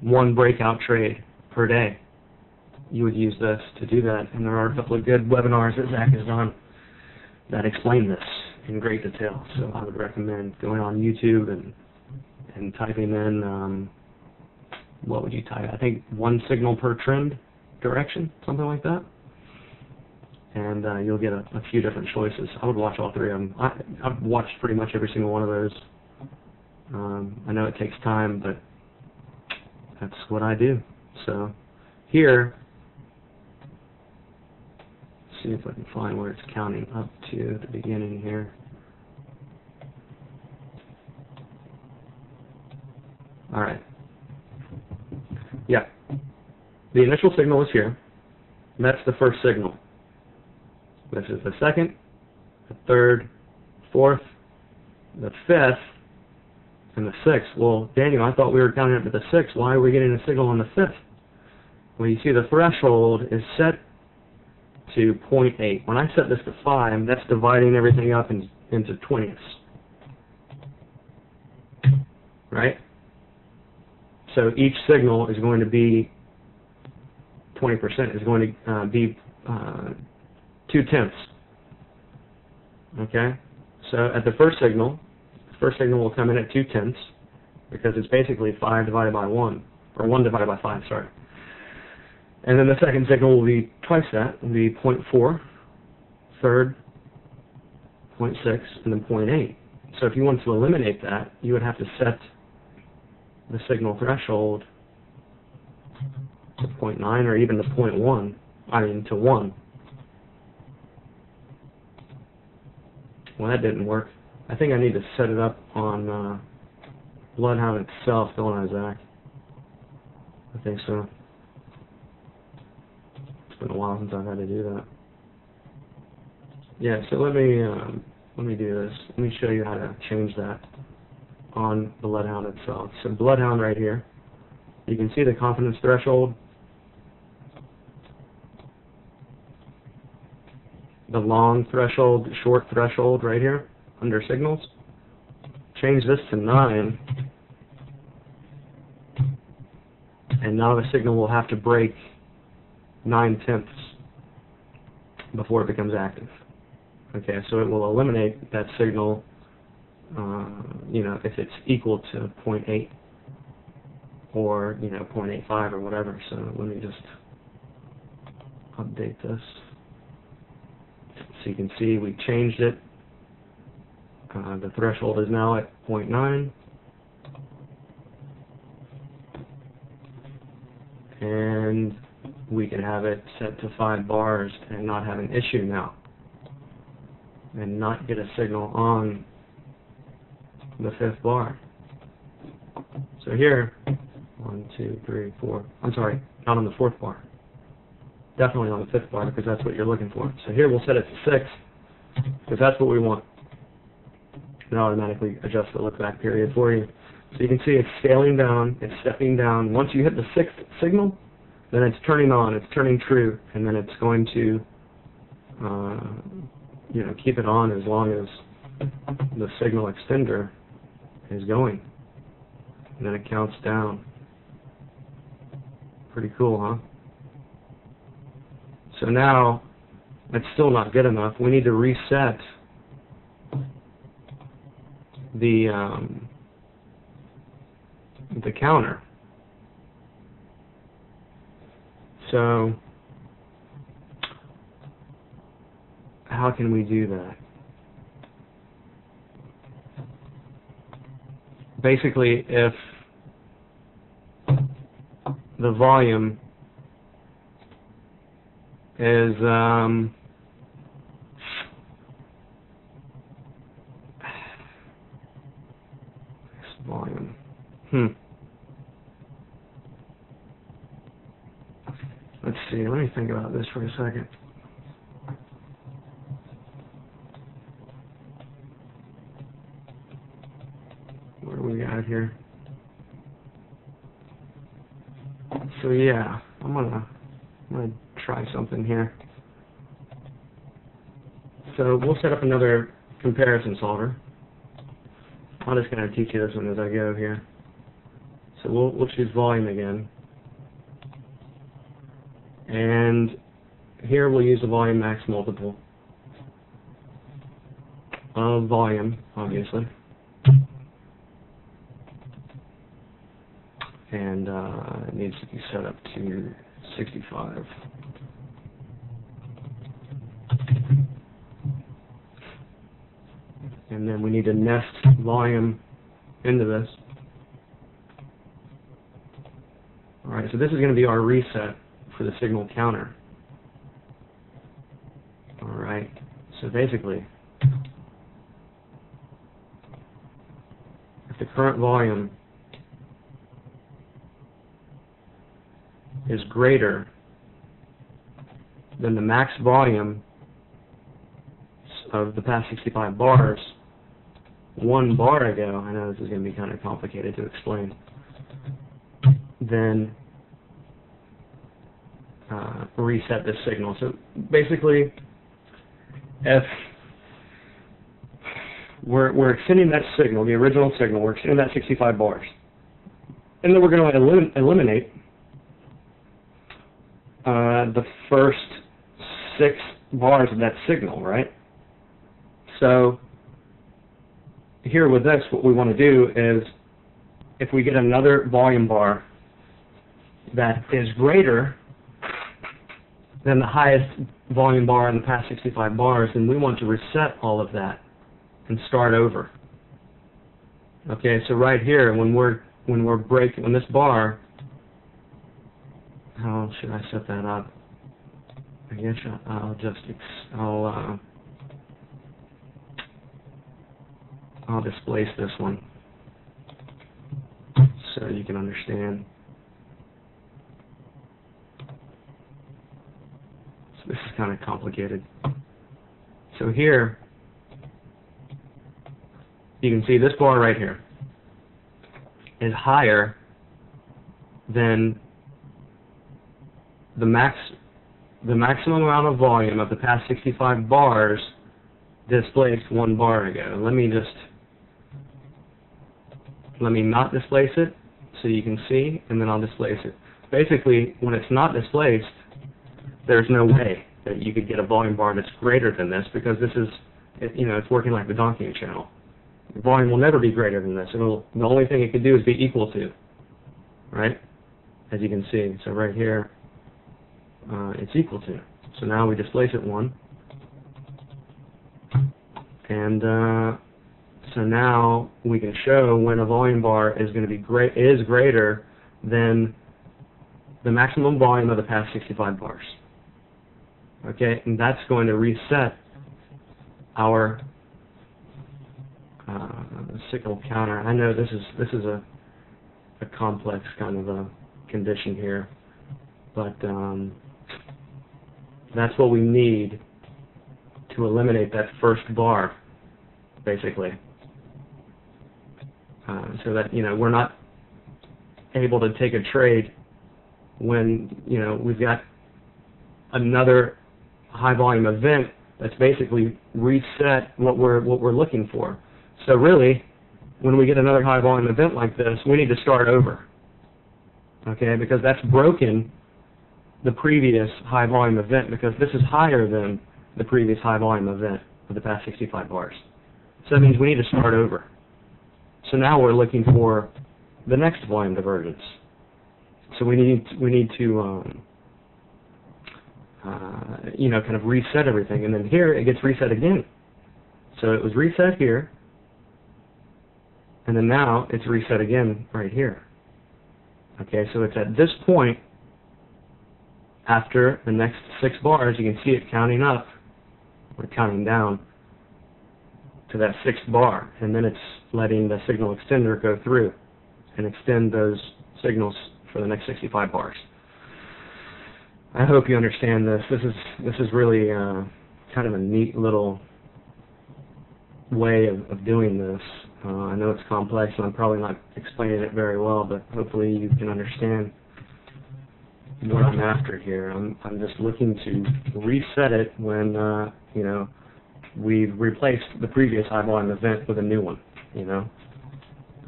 one breakout trade per day. You would use this to do that, and there are a couple of good webinars that Zach has done that explain this in great detail. So I would recommend going on YouTube and, and typing in... Um, what would you type? I think one signal per trend direction, something like that. And uh, you'll get a, a few different choices. I would watch all three of them. I, I've watched pretty much every single one of those. Um, I know it takes time, but that's what I do. So here, let's see if I can find where it's counting up to at the beginning here. All right. Yeah, the initial signal is here. That's the first signal. This is the second, the third, fourth, the fifth, and the sixth. Well, Daniel, I thought we were counting up to the sixth. Why are we getting a signal on the fifth? Well, you see the threshold is set to zero point eight. When I set this to five, that's dividing everything up in, into twentieths, right? So each signal is going to be twenty percent, is going to uh, be uh, two tenths. Okay? So at the first signal, the first signal will come in at two tenths, because it's basically five divided by one, or one divided by five, sorry. And then the second signal will be twice that, will be zero point four, third, point six, and then point eight. So if you wanted to eliminate that, you would have to set the signal threshold to point nine or even to point one, I mean to one. Well, that didn't work. I think I need to set it up on uh, BloodHound itself, don't I, Zach? I think so. It's been a while since I've had to do that. Yeah, so let me um, let me do this. Let me show you how to change that on BloodHound itself. So BloodHound right here, you can see the confidence threshold, the long threshold, short threshold right here under signals. Change this to nine, and now the signal will have to break nine tenths before it becomes active. Okay, so it will eliminate that signal, uh, you know, if it's equal to point eight or, you know, point eight five or whatever. So let me just update this. So you can see we changed it. Uh, the threshold is now at point nine. And we can have it set to five bars and not have an issue now, and not get a signal on the fifth bar. So here, one, two, three, four, I'm sorry, not on the fourth bar. Definitely on the fifth bar, because that's what you're looking for. So here we'll set it to six, because that's what we want. It automatically adjusts the look-back period for you. So you can see it's scaling down, it's stepping down. Once you hit the sixth signal, then it's turning on, it's turning true, and then it's going to uh, you know, keep it on as long as the signal extender is going. And then it counts down. Pretty cool, huh? So now, it's still not good enough. We need to reset the um, the counter. So how can we do that? Basically, if the volume is um, volume, hmm. Let's see. Let me think about this for a second. What do we got here? So yeah, I'm gonna, I'm gonna try something here. So we'll set up another comparison solver. I'm just gonna teach you this one as I go here. So we'll we'll choose volume again, and here we'll use the volume max multiple of volume, obviously. And uh, it needs to be set up to sixty-five. And then we need to nest volume into this. Alright, so this is going to be our reset for the signal counter. Alright, so basically, if the current volume is greater than the max volume of the past sixty-five bars one bar ago, I know this is going to be kind of complicated to explain, then uh, reset this signal. So basically, if we're, we're extending that signal, the original signal, we're extending that sixty-five bars, and then we're going to elim eliminate Uh, the first six bars of that signal, right? So here with this, what we want to do is, if we get another volume bar that is greater than the highest volume bar in the past sixty-five bars, then we want to reset all of that and start over. Okay, so right here, when we're when we're breaking, when this bar, how should I set that up? I guess I'll just I'll uh, I'll displace this one so you can understand. So this is kind of complicated. So here, you can see this bar right here is higher than the max, the maximum amount of volume of the past sixty-five bars displaced one bar ago. Let me just, let me not displace it so you can see, and then I'll displace it. Basically, when it's not displaced, there's no way that you could get a volume bar that's greater than this, because this is, it, you know, it's working like the Donchian channel. The volume will never be greater than this. It'll, the only thing it could do is be equal to, right? As you can see. So right here, uh, it's equal to. So now we displace it one. And uh, so now we can show when a volume bar is going to be great, is greater than the maximum volume of the past sixty-five bars. Okay, and that's going to reset our uh, signal counter. I know this is this is a a complex kind of a condition here, but um, that's what we need to eliminate that first bar, basically, uh, so that, you know, we're not able to take a trade when, you know, we've got another high volume event that's basically reset what we're what we're looking for. So really, when we get another high volume event like this, we need to start over. Okay, because that's broken the previous high volume event, because this is higher than the previous high volume event of the past sixty-five bars. So that means we need to start over. So now we're looking for the next volume divergence. So we need we need to um, Uh, you know, kind of reset everything, and then here it gets reset again. So it was reset here, and then now it's reset again right here. Okay, so it's at this point, after the next six bars, you can see it counting up or counting down to that sixth bar, and then it's letting the signal extender go through and extend those signals for the next sixty-five bars. I hope you understand this. This is this is really uh, kind of a neat little way of, of doing this. Uh, I know it's complex, and I'm probably not explaining it very well, but hopefully you can understand what I'm after here. I'm I'm just looking to reset it when uh, you know, we've replaced the previous high volume event with a new one. You know,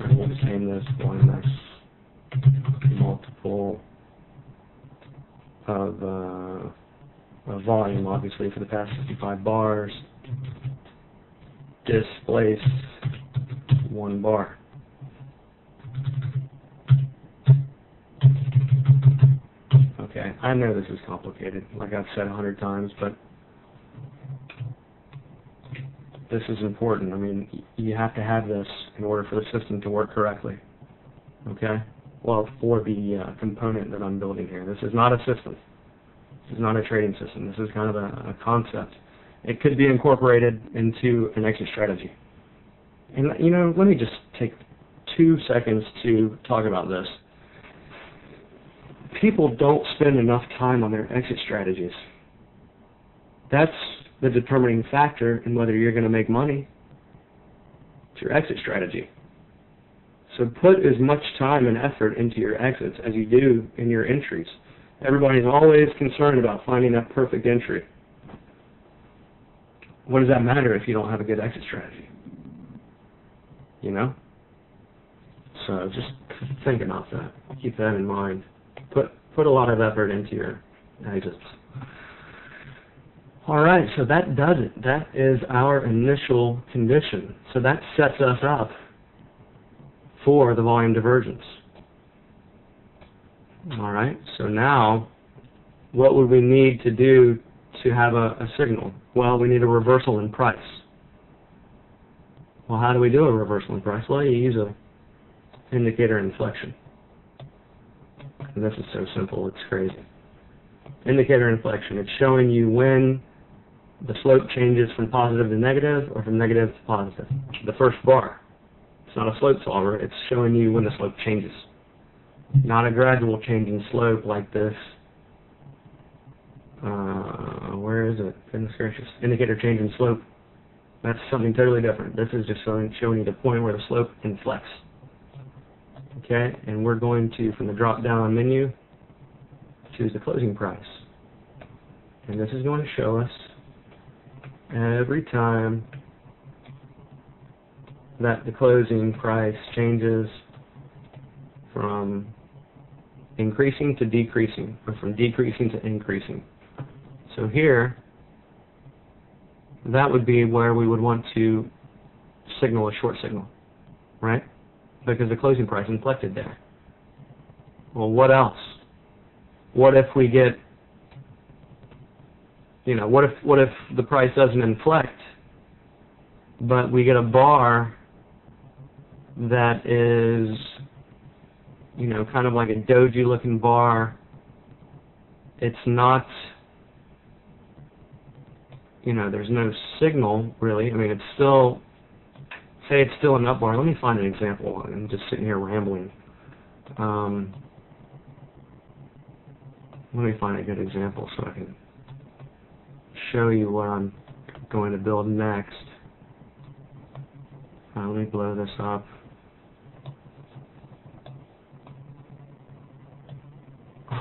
I will name this one that's multiple of uh, volume, obviously, for the past sixty-five bars, displace one bar. Okay, I know this is complicated, like I've said a hundred times, but this is important. I mean, you have to have this in order for the system to work correctly. Okay? Well, for the uh, component that I'm building here. This is not a system. This is not a trading system. This is kind of a, a concept. It could be incorporated into an exit strategy. And, you know, let me just take two seconds to talk about this. People don't spend enough time on their exit strategies. That's the determining factor in whether you're going to make money. It's your exit strategy. So put as much time and effort into your exits as you do in your entries. Everybody's always concerned about finding that perfect entry. What does that matter if you don't have a good exit strategy? You know? So just think about that. Keep that in mind. Put, put a lot of effort into your exits. Alright, so that does it. That is our initial condition. So that sets us up for the volume divergence. Alright, so now what would we need to do to have a, a signal? Well, we need a reversal in price. Well, how do we do a reverse link price? Well, you use a indicator inflection. And this is so simple, it's crazy. Indicator inflection. It's showing you when the slope changes from positive to negative or from negative to positive. The first bar. It's not a slope solver. It's showing you when the slope changes. Not a gradual change in slope like this. Uh, where is it? Goodness gracious. Indicator change in slope. That's something totally different. This is just showing, showing you the point where the slope inflects. Okay, and we're going to, from the drop-down menu, choose the closing price. And this is going to show us every time that the closing price changes from increasing to decreasing, or from decreasing to increasing. So here, that would be where we would want to signal a short signal, right? Because the closing price inflected there. Well, what else? What if we get, you know, what if what if the price doesn't inflect, but we get a bar that is, you know, kind of like a doji-looking bar. It's not, you know, there's no signal really. I mean, it's still, say it's still an up bar. Let me find an example. I'm just sitting here rambling. Um, let me find a good example so I can show you what I'm going to build next. Uh, let me blow this up.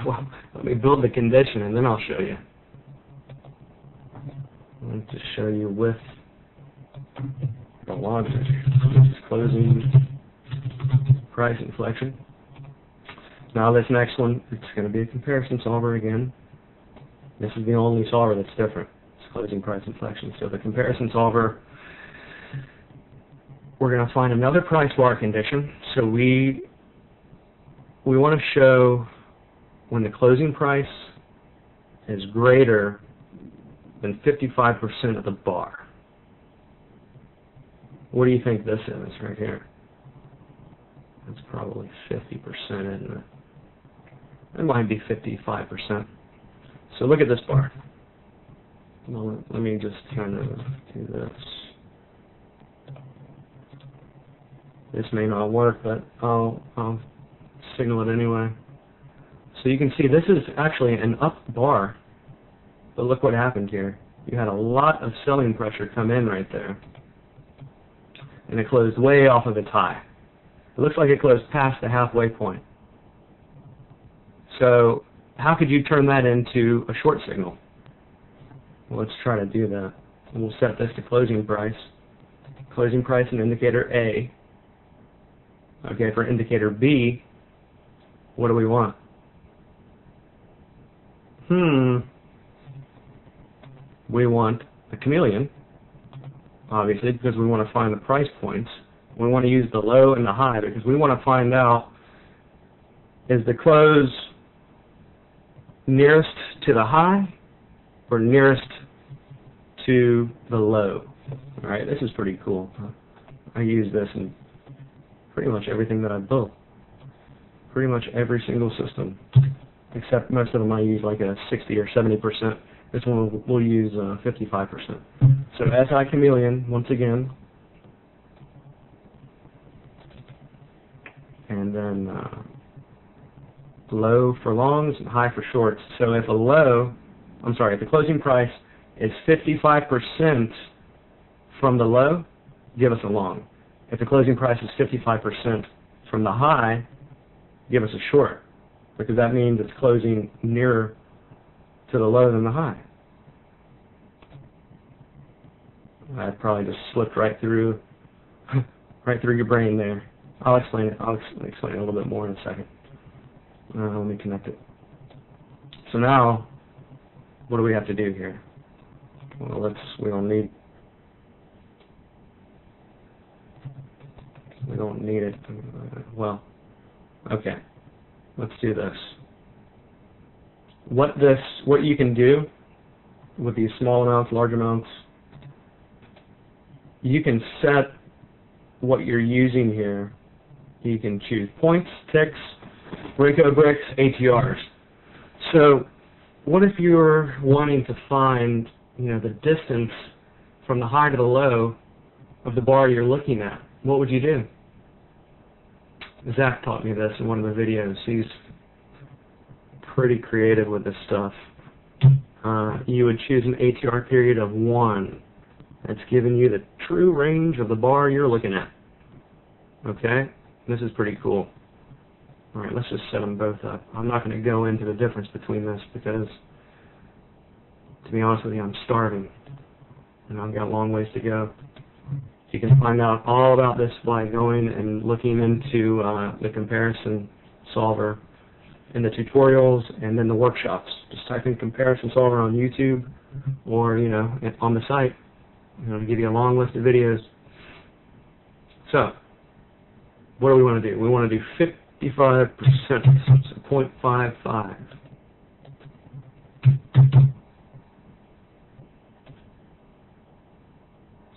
Well, let me build the condition and then I'll show you. I'm going to show you with the logic. Closing price inflection. Now this next one, it's going to be a comparison solver again. This is the only solver that's different. It's closing price inflection. So the comparison solver, we're going to find another price bar condition. So we we want to show when the closing price is greater than fifty-five percent of the bar. What do you think this is right here? That's probably fifty percent, isn't it? It might be fifty-five percent. So look at this bar. Well, let me just kind of do this. This may not work, but I'll, I'll signal it anyway. So you can see this is actually an up bar, but look what happened here. You had a lot of selling pressure come in right there, and it closed way off of its high. It looks like it closed past the halfway point. So how could you turn that into a short signal? Well, let's try to do that. And we'll set this to closing price. Closing price and indicator A. Okay, for indicator B, what do we want? Hmm. We want a chameleon, obviously, because we want to find the price points. We want to use the low and the high because we want to find out, is the close nearest to the high or nearest to the low? All right, this is pretty cool. I use this in pretty much everything that I built, pretty much every single system, except most of them I use like a sixty or seventy percent. This one we'll use uh, fifty-five percent. So S I Chameleon, once again. And then uh, low for longs and high for shorts. So if a low, I'm sorry, if the closing price is fifty-five percent from the low, give us a long. If the closing price is fifty-five percent from the high, give us a short, because that means it's closing nearer to the low than the high. I probably just slipped right through right through your brain there. I'll explain it. I'll explain it a little bit more in a second. Uh, let me connect it. So now, what do we have to do here? Well, let's. We don't need. We don't need it. Well, okay. Let's do this. What this, what you can do with these small amounts, large amounts, you can set what you're using here, you can choose points, ticks, Rico bricks, A T Rs. So what if you're wanting to find, you know, the distance from the high to the low of the bar you're looking at? What would you do? Zach taught me this in one of the videos. He's pretty creative with this stuff. Uh, you would choose an A T R period of one. That's giving you the true range of the bar you're looking at. Okay? This is pretty cool. All right, let's just set them both up. I'm not going to go into the difference between this because, to be honest with you, I'm starving. And I've got a long ways to go. You can find out all about this by going and looking into uh, the comparison solver in the tutorials and then the workshops. Just type in comparison solver on YouTube or, you know, on the site. It'll give you a long list of videos. So, what do we want to do? We want to do fifty-five percent, so zero point five five.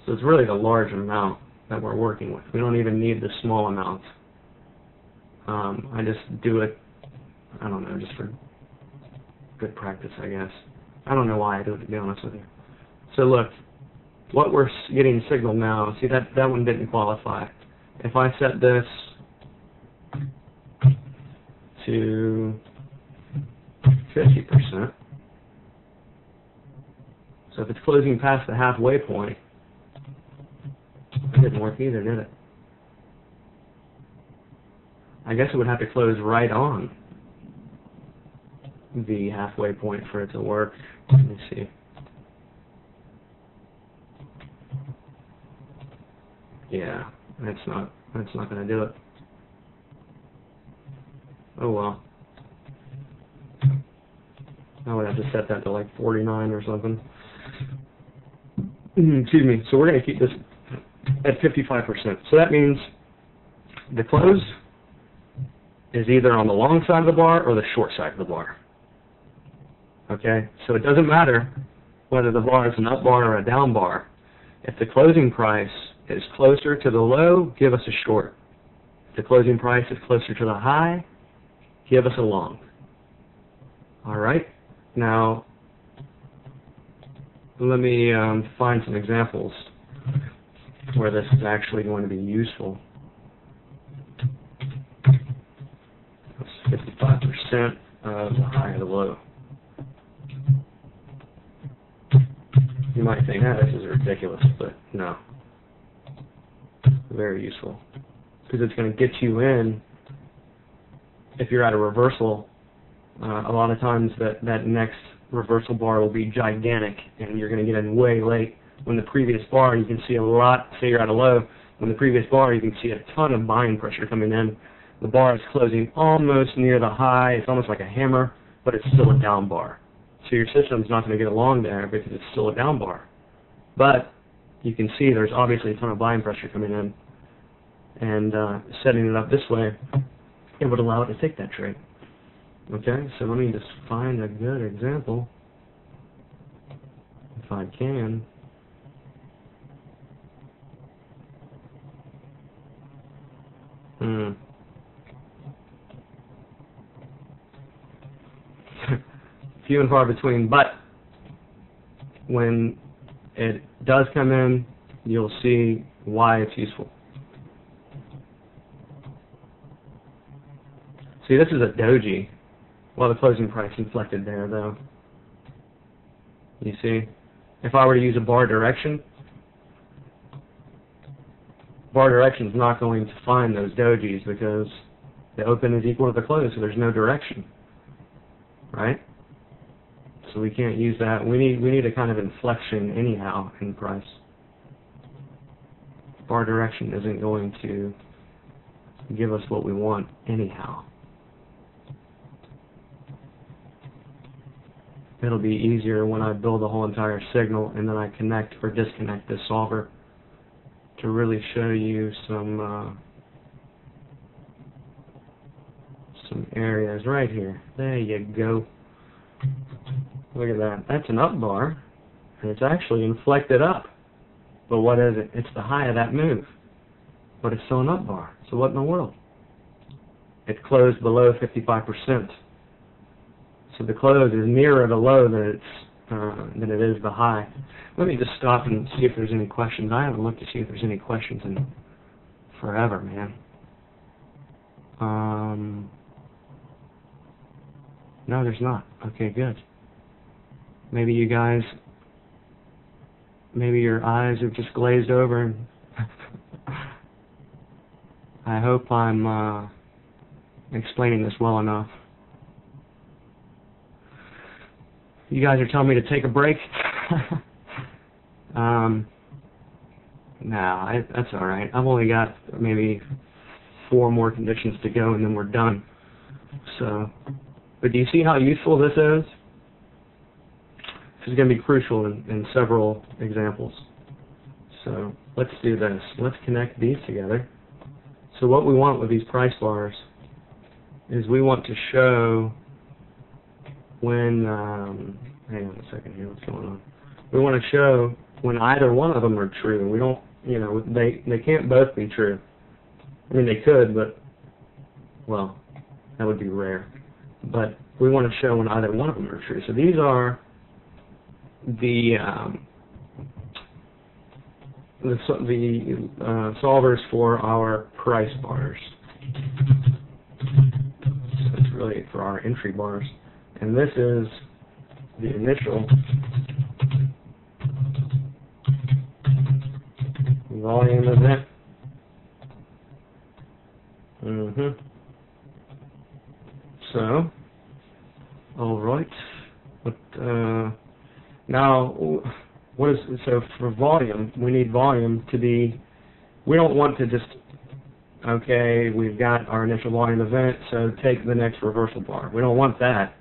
So it's really a large amount that we're working with. We don't even need the small amount. Um, I just do it, I don't know, just for good practice, I guess. I don't know why I do it, to be honest with you. So look, what we're getting signaled now, see that, that one didn't qualify. If I set this to fifty percent, so if it's closing past the halfway point, it didn't work either, did it? I guess it would have to close right on the halfway point for it to work. Let me see. Yeah, that's not that's not gonna do it. Oh well. I would have to set that to like forty-nine or something. Excuse me. So we're gonna keep this at fifty-five percent. So that means the close is either on the long side of the bar or the short side of the bar. Okay? So it doesn't matter whether the bar is an up bar or a down bar. If the closing price is closer to the low, give us a short. If the closing price is closer to the high, give us a long. All right? Now, let me um, find some examples where this is actually going to be useful. That's fifty-five percent of the high or the low. You might think, ah, this is ridiculous, but no. Very useful. Because it's going to get you in, if you're at a reversal, uh, a lot of times that, that next reversal bar will be gigantic, and you're going to get in way late. When the previous bar, you can see a lot, say you're at a low, when the previous bar, you can see a ton of buying pressure coming in. The bar is closing almost near the high. It's almost like a hammer, but it's still a down bar. So your system's not going to get along there because it's still a down bar. But you can see there's obviously a ton of buying pressure coming in. And uh, setting it up this way, it would allow it to take that trade. Okay, so let me just find a good example, if I can. Hmm. Few and far between, but when it does come in, you'll see why it's useful. See, this is a doji. Well, the closing price inflected there, though. You see? If I were to use a bar direction, bar direction is not going to find those dojis because the open is equal to the close, so there's no direction, right? So we can't use that. We need we need a kind of inflection anyhow in price. Bar direction isn't going to give us what we want anyhow. It'll be easier when I build the whole entire signal and then I connect or disconnect this solver to really show you some uh, some areas right here. There you go. Look at that. That's an up bar, and it's actually inflected up. But what is it? It's the high of that move. but it's still an up bar. So what in the world? It closed below fifty-five percent. So the close is nearer the low than it's uh, than it is the high. Let me just stop and see if there's any questions. I haven't looked to see if there's any questions in forever, man. Um, no, there's not. Okay, good. Maybe you guys, maybe your eyes have just glazed over. And I hope I'm uh, explaining this well enough. You guys are telling me to take a break. um, no, I, that's all right. I've only got maybe four more conditions to go, and then we're done. So, but do you see how useful this is? This is going to be crucial in, in several examples. So let's do this. Let's connect these together. So what we want with these price bars is we want to show when, um, hang on a second here, what's going on? We want to show when either one of them are true. We don't, you know, they, they can't both be true. I mean, they could, but, well, that would be rare. But we want to show when either one of them are true. So these are the, um, the, the uh, solvers for our price bars. So that's really for our entry bars. And this is the initial volume event. Mm-hmm. So, all right. But uh, now, what is so for volume? We need volume to be. We don't want to just. Okay, we've got our initial volume event, so take the next reversal bar. We don't want that.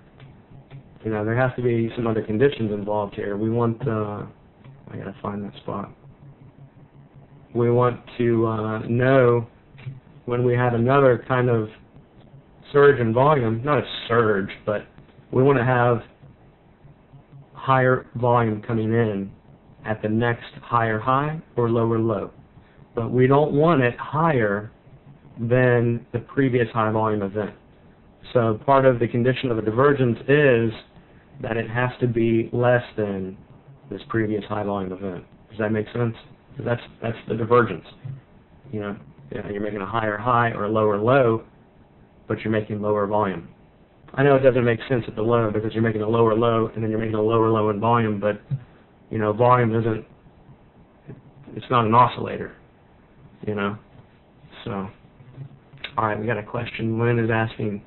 You know, there has to be some other conditions involved here. We want, uh, I gotta find that spot. We want to uh, know when we have another kind of surge in volume, not a surge, but we want to have higher volume coming in at the next higher high or lower low. But we don't want it higher than the previous high volume event. So part of the condition of a divergence is that it has to be less than this previous high volume event. Does that make sense? That's that's the divergence. You know, you're making a higher high or a lower low, but you're making lower volume. I know it doesn't make sense at the low because you're making a lower low and then you're making a lower low in volume, but you know, volume isn't. It's not an oscillator. You know, so. All right, we got a question. Lynn is asking,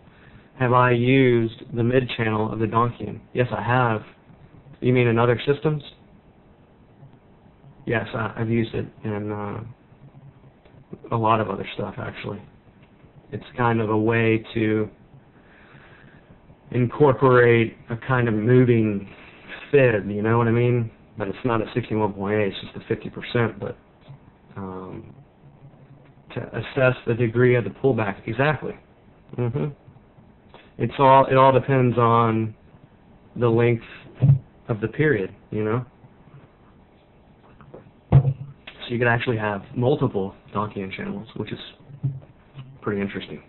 have I used the mid channel of the Donchian? Yes, I have. You mean in other systems? Yes, I, I've used it in uh, a lot of other stuff, actually. It's kind of a way to incorporate a kind of moving F I B, you know what I mean? But it's not a sixty-one point eight, it's just a fifty percent, but um, to assess the degree of the pullback. Exactly. Mm-hmm. It's all, it all depends on the length of the period, you know? So you could actually have multiple Donchian channels, which is pretty interesting.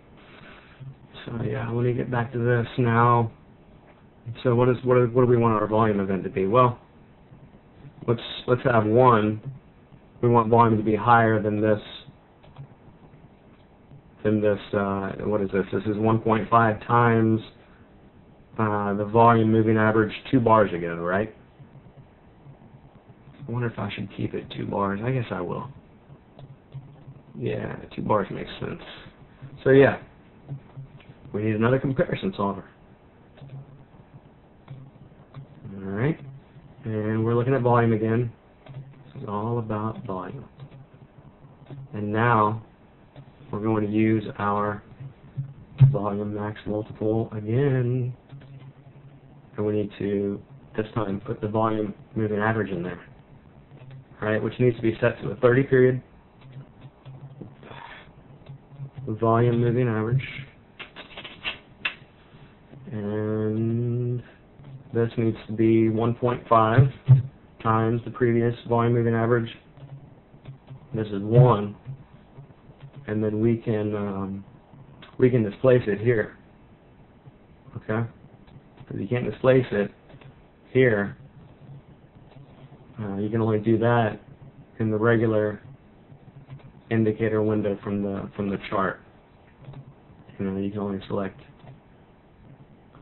So yeah, let me get back to this now. So what is what, is, what do we want our volume event to be? Well, let's let's have one. We want volume to be higher than this. Than this, uh, what is this? This is one point five times uh, the volume moving average two bars ago, right? I wonder if I should keep it two bars. I guess I will. Yeah, two bars makes sense. So yeah, we need another comparison solver. All right, and we're looking at volume again. This is all about volume. And now we're going to use our volume max multiple again, and we need to this time put the volume moving average in there, right? Which needs to be set to a thirty period volume moving average, and this needs to be one point five times the previous volume moving average. This is one. and then we can um, we can displace it here. Okay, because you can't displace it here. Uh, you can only do that in the regular indicator window from the from the chart. You know, you can only select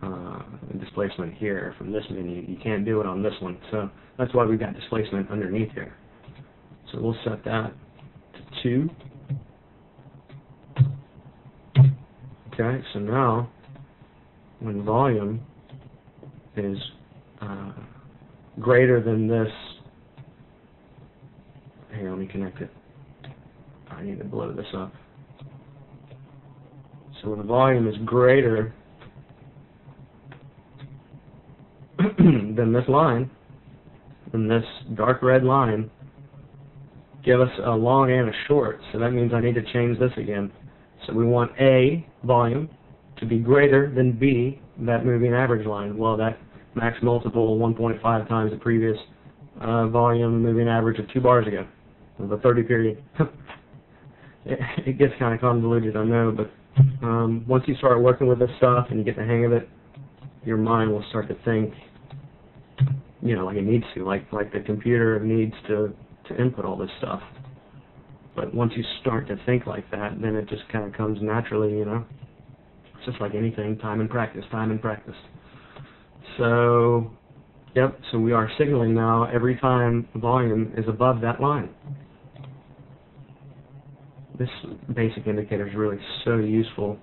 uh, displacement here from this menu. You can't do it on this one, so that's why we've got displacement underneath here. So we'll set that to two. Okay, so now when volume is uh, greater than this, here, let me connect it. I need to blow this up. So when the volume is greater than this line, than this dark red line, give us a long and a short. So that means I need to change this again. So we want A, volume, to be greater than B, that moving average line. Well, that max multiple one point five times the previous uh, volume moving average of two bars ago, the thirty period. it, it gets kind of convoluted, I know, but um, once you start working with this stuff and you get the hang of it, your mind will start to think, you know, like it needs to, like like the computer needs to to input all this stuff. But once you start to think like that, then it just kind of comes naturally, you know. It's just like anything, time and practice, time and practice. So, yep, so we are signaling now every time volume is above that line. This basic indicator is really so useful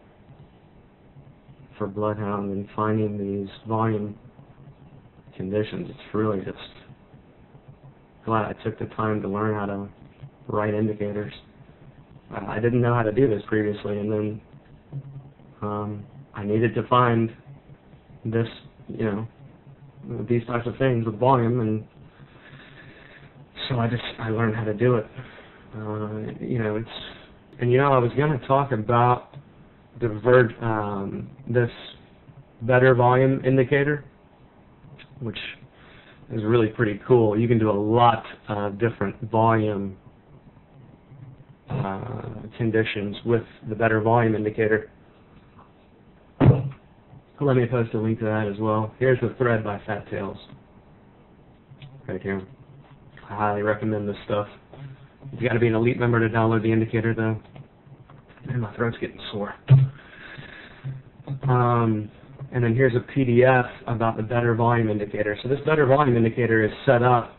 for Bloodhound and finding these volume conditions. It's really just glad I took the time to learn how to write indicators. Uh, I didn't know how to do this previously, and then um, I needed to find this, you know, these types of things with volume, and so I just I learned how to do it. Uh, you know, it's and you know I was going to talk about diverge um, this better volume indicator, which is really pretty cool. You can do a lot of different volume uh, conditions with the better volume indicator. Let me post a link to that as well. Here's the thread by Fat Tails, right here. I highly recommend this stuff. You've got to be an elite member to download the indicator, though. Man, my throat's getting sore. Um, and then here's a P D F about the better volume indicator. So this better volume indicator is set up.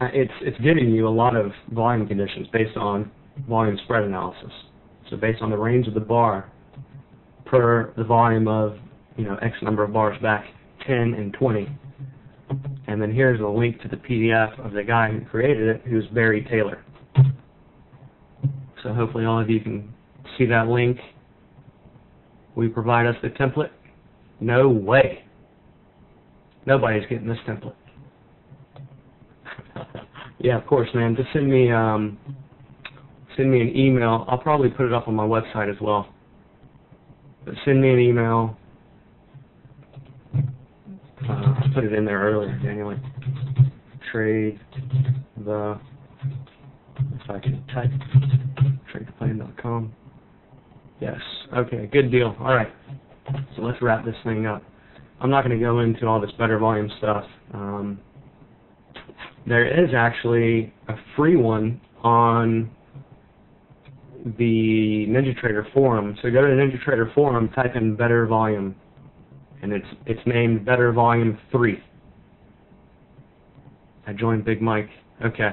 It's it's giving you a lot of volume conditions based on volume spread analysis. So based on the range of the bar per the volume of, you know, X number of bars back, ten and twenty. And then here's a link to the P D F of the guy who created it, who's Barry Taylor. So hopefully all of you can see that link. Will you provide us the template? No way. Nobody's getting this template. Yeah, of course, man. Just send me, um, send me an email. I'll probably put it up on my website as well. But send me an email. Uh, I put it in there earlier, Daniel. Trade the, if I can type, trade the plan dot com. Yes. Okay, good deal. All right. So let's wrap this thing up. I'm not going to go into all this better volume stuff. Um, there is actually a free one on the NinjaTrader forum. So go to the NinjaTrader forum, type in better volume, and it's it's named better volume three. I joined Big Mike. Okay.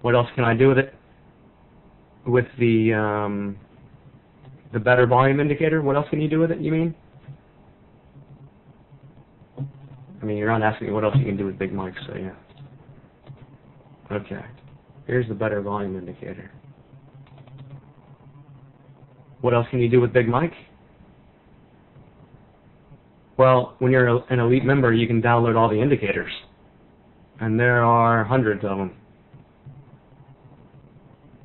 What else can I do with it? With the um, the better volume indicator, what else can you do with it, you mean? I mean, you're not asking me what else you can do with Big Mike, so yeah. Okay. Here's the better volume indicator. What else can you do with Big Mike? Well, when you're an elite member, you can download all the indicators. And there are hundreds of them.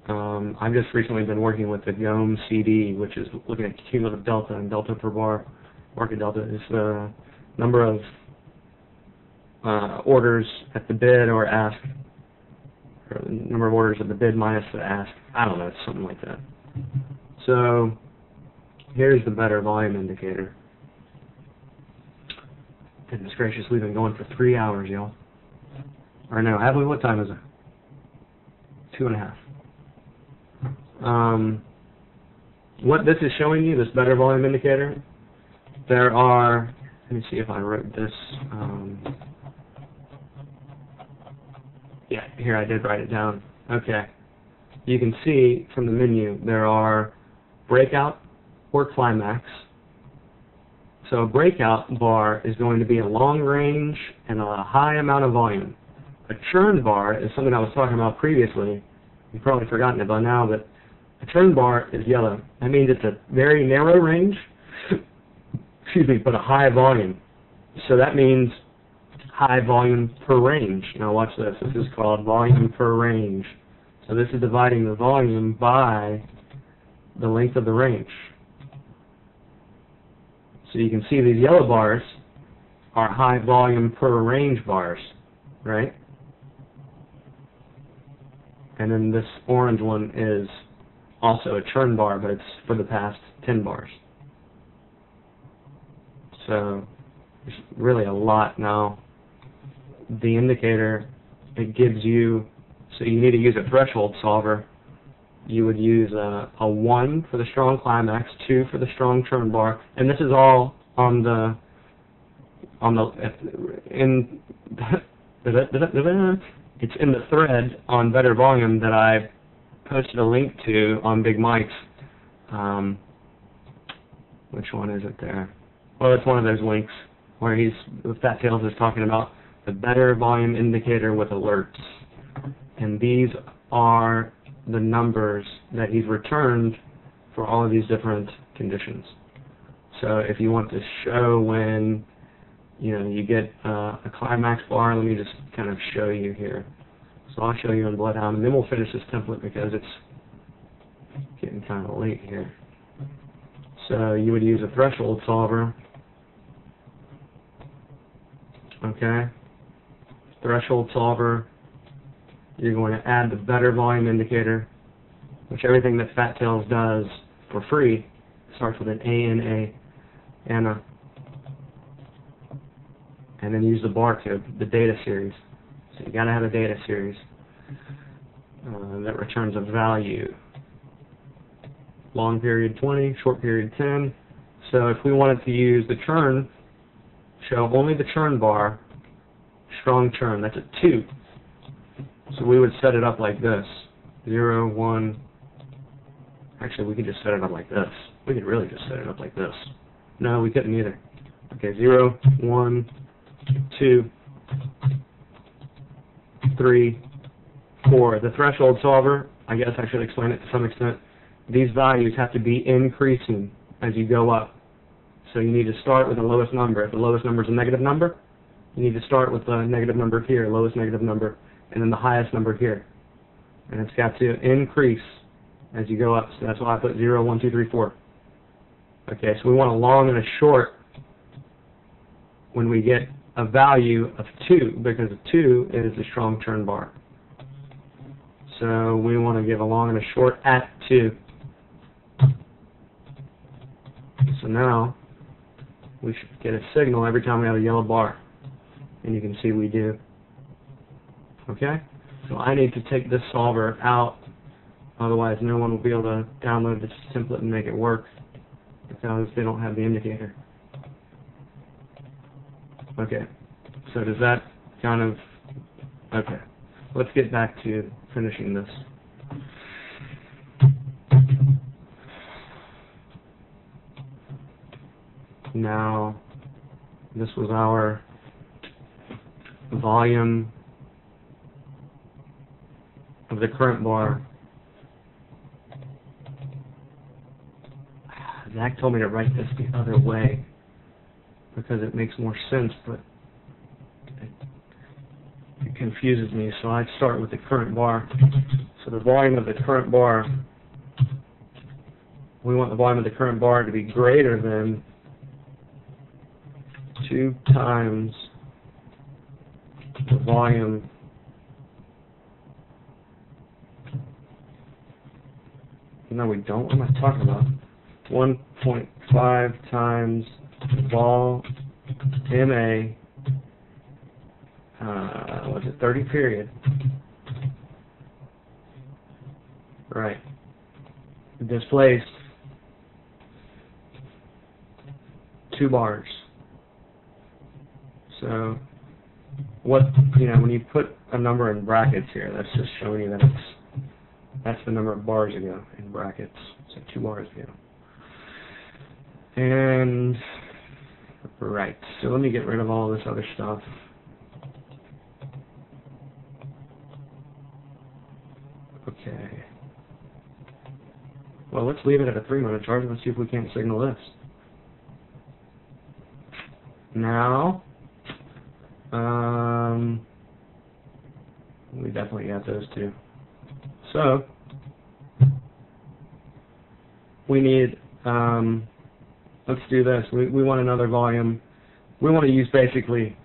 Um, I've just recently been working with the GOME C D, which is looking at cumulative delta and delta per bar. Market delta is the number of uh, orders at the bid or ask or the number of orders of the bid minus the ask. I don't know, something like that. So here's the better volume indicator. Goodness gracious, we've been going for three hours, y'all. Or no, have we? What time is it? Two and a half. Um, what this is showing you, this better volume indicator, there are, let me see if I wrote this. Um, yeah, here I did write it down. Okay. You can see from the menu there are breakout or climax. So a breakout bar is going to be a long range and a high amount of volume. A churn bar is something I was talking about previously. You've probably forgotten it by now, but a churn bar is yellow. That means it's a very narrow range, excuse me, but a high volume. So that means high volume per range. Now watch this. This is called volume per range. So this is dividing the volume by the length of the range. So you can see these yellow bars are high volume per range bars, right? And then this orange one is also a churn bar, but it's for the past ten bars. So there's really a lot now. The indicator, it gives you, so you need to use a threshold solver. You would use a, a one for the strong climax, two for the strong churn bar, and this is all on the on the in it's in the thread on Better Volume that I posted a link to on Big Mike's. Um, which one is it there? Well, it's one of those links where he's Fat Tails is talking about the Better Volume indicator with alerts, and these are the numbers that he's returned for all of these different conditions. So if you want to show when, you know, you get uh, a climax bar, let me just kind of show you here. So I'll show you in Bloodhound, and then we'll finish this template because it's getting kind of late here. So you would use a threshold solver. Okay. Threshold solver. You're going to add the better volume indicator, which everything that Fat Tails does for free starts with an A N A, Anna, and then use the barcode, the data series. So you got to have a data series uh, that returns a value. Long period twenty, short period ten. So if we wanted to use the churn, show only the churn bar, strong churn, that's a two. So we would set it up like this, zero, one, actually we could just set it up like this. We could really just set it up like this. No, we couldn't either. Okay, zero, one, two, three, four. The threshold solver, I guess I should explain it to some extent. These values have to be increasing as you go up. So you need to start with the lowest number. If the lowest number is a negative number, you need to start with the negative number here, lowest negative number, and then the highest number here. And it's got to increase as you go up. So that's why I put zero, one, two, three, four. Okay, so we want a long and a short when we get a value of two, because two is the strong churn bar. So we want to give a long and a short at two. So now we should get a signal every time we have a yellow bar. And you can see we do. Okay, so I need to take this solver out, otherwise no one will be able to download this template and make it work because they don't have the indicator. Okay, so does that kind of, okay, let's get back to finishing this. Now, this was our volume of the current bar. Zach told me to write this the other way because it makes more sense, but it, it confuses me, so I'd start with the current bar. So the volume of the current bar, we want the volume of the current bar to be greater than two times the volume No, we don't. What am I talking about? one point five times vol M A, uh, was it thirty period? Right. Displaced two bars. So, what, you know, when you put a number in brackets here, that's just showing you that it's, that's the number of bars ago in brackets. So, two bars ago. And, right. So, let me get rid of all this other stuff. Okay. Well, let's leave it at a three-minute charge. Let's see if we can't signal this. Now, um, we definitely got those two. So, we need, um, let's do this. We, we want another volume. We want to use basically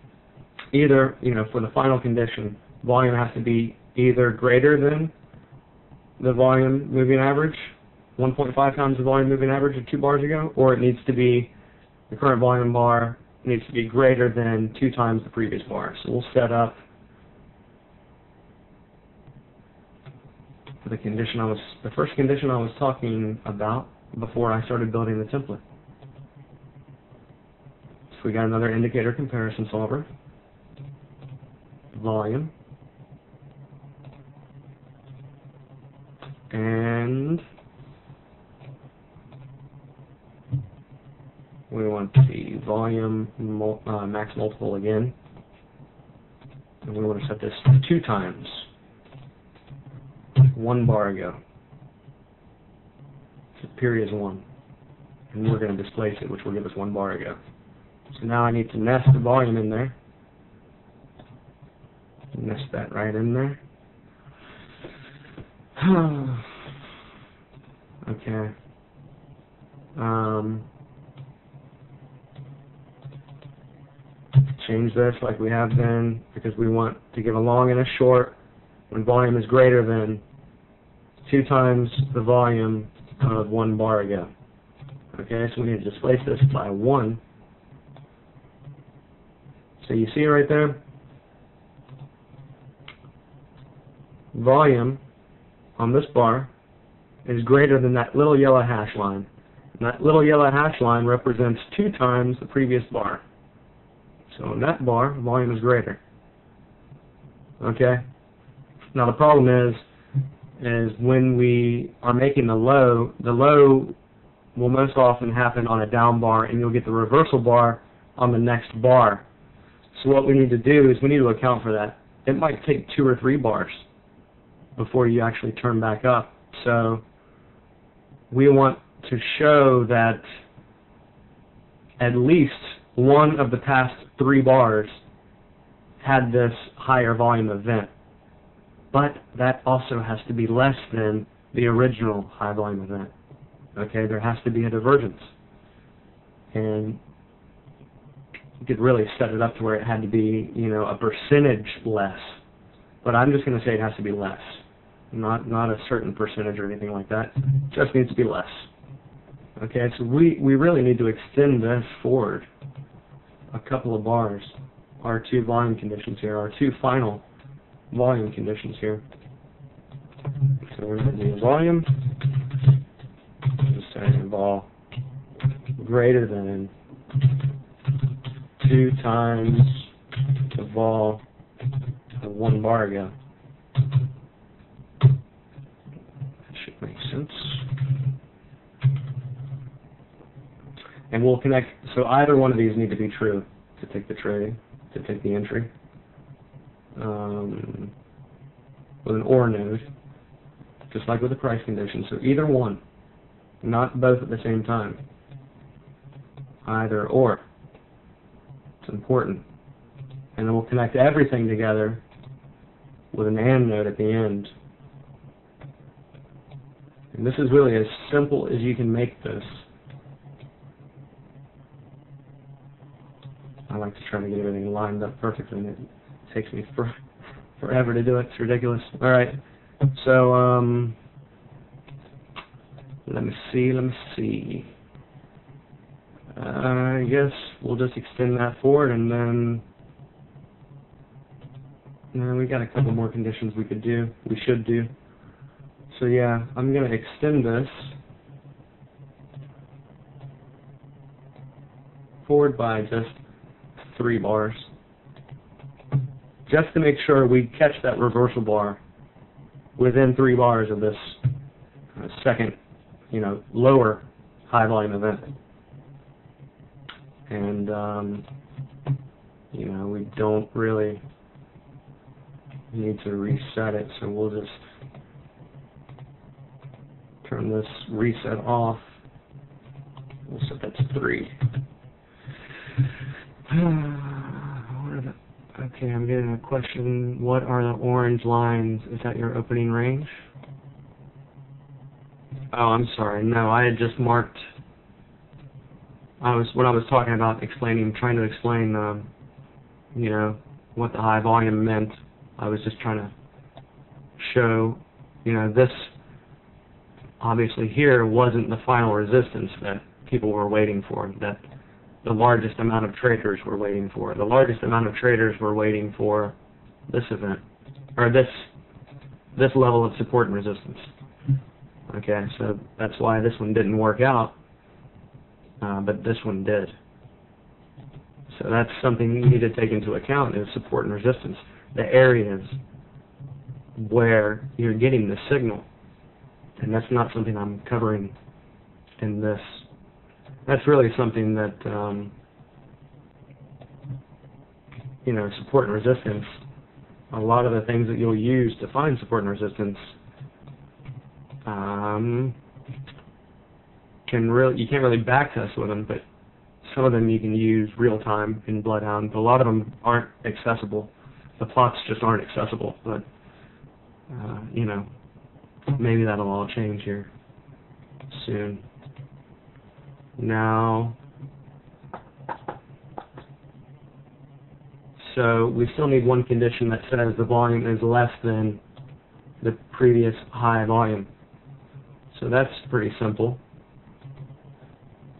either, you know, for the final condition, volume has to be either greater than the volume moving average, one point five times the volume moving average of two bars ago, or it needs to be, the current volume bar needs to be greater than two times the previous bar. So we'll set up the condition I was, the first condition I was talking about before I started building the template. So we got another indicator comparison solver, volume, and we want the volume mul uh, max multiple again, and we want to set this to two times one bar ago. So period is one, and we're going to displace it, which will give us one bar ago. So now I need to nest the volume in there. Nest that right in there. Okay. Um. Change this like we have been, because we want to give a long and a short when volume is greater than two times the volume of one bar ago. Okay, so we need to displace this by one. So you see right there, volume on this bar is greater than that little yellow hash line. And that little yellow hash line represents two times the previous bar. So on that bar, volume is greater. Okay? Now the problem is, is when we are making the low, the low will most often happen on a down bar, and you'll get the reversal bar on the next bar. So what we need to do is we need to account for that. It might take two or three bars before you actually turn back up. So we want to show that at least one of the past three bars had this higher volume event, but that also has to be less than the original high volume event. Okay, there has to be a divergence, and you could really set it up to where it had to be, you know, a percentage less, but I'm just going to say it has to be less, not not a certain percentage or anything like that. It just needs to be less. Okay, so we we really need to extend this forward a couple of bars, our two volume conditions here, our two final volume conditions here. So we're going to do volume, just saying vol greater than two times the vol of one bar ago. That should make sense. And we'll connect, so either one of these need to be true to take the trade, to take the entry, um, with an OR node, just like with the price condition. So either one, not both at the same time. Either or. It's important. And then we'll connect everything together with an AND node at the end. And this is really as simple as you can make this. I like to try to get everything lined up perfectly, and it takes me for, forever to do it. It's ridiculous. All right, so um, Let me see, let me see. Uh, I guess we'll just extend that forward, and then no, we got a couple more conditions we could do, we should do. So yeah, I'm going to extend this forward by just three bars, just to make sure we catch that reversal bar within three bars of this uh, second, you know, lower high volume event. And um, you know, we don't really need to reset it, so we'll just turn this reset off. We'll set that to three. Okay, I'm getting a question. What are the orange lines? Is that your opening range? Oh, I'm sorry. No, I had just marked. I was when I was talking about explaining, trying to explain, um, you know, what the high volume meant. I was just trying to show, you know, this obviously here wasn't the final resistance that people were waiting for, that the largest amount of traders were waiting for. The largest amount of traders were waiting for this event, or this this level of support and resistance. Okay, so that's why this one didn't work out, uh, but this one did. So that's something you need to take into account, is support and resistance. The areas where you're getting the signal, and that's not something I'm covering in this. That's really something that um, you know, support and resistance, a lot of the things that you'll use to find support and resistance um, can really, you can't really back test with them, but some of them you can use real time in BloodHound. A lot of them aren't accessible. The plots just aren't accessible, but uh, you know, maybe that'll all change here soon. Now, so we still need one condition that says the volume is less than the previous high volume. So that's pretty simple.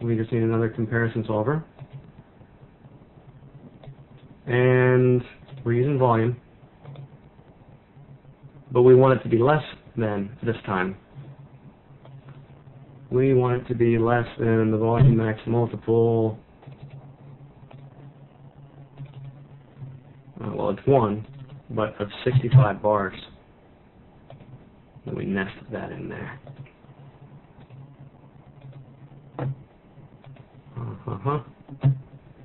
We just need another comparison solver. And we're using volume, but we want it to be less than this time. We want it to be less than the volume max multiple. Uh, well, it's one, but of sixty-five bars. And we nested that in there. Uh-huh.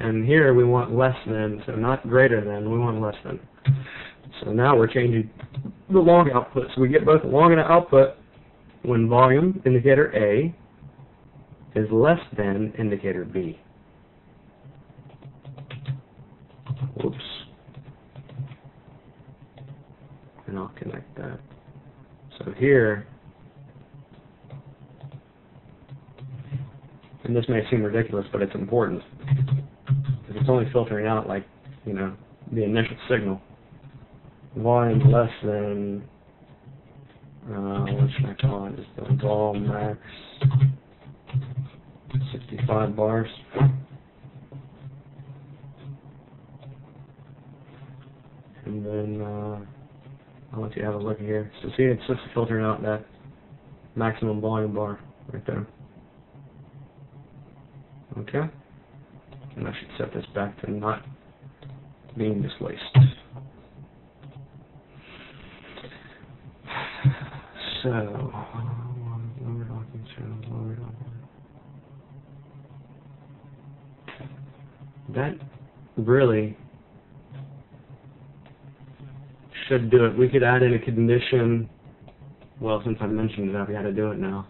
And here we want less than, so not greater than, we want less than. So now we're changing the long output. So we get both the long and the output when volume indicator A is less than indicator B. Oops. And I'll connect that. So here, and this may seem ridiculous, but it's important, because it's only filtering out, like, you know, the initial signal. Volume less than, uh, what should I call it? Just the vol max sixty-five bars. And then uh, I'll let you have a look here. So see, it's just filtering out that maximum volume bar right there. Okay. And I should set this back to not being displaced. So, lower docking channels, lower docking. That really should do it. We could add in a condition. Well, since I mentioned it, I've got to do it now.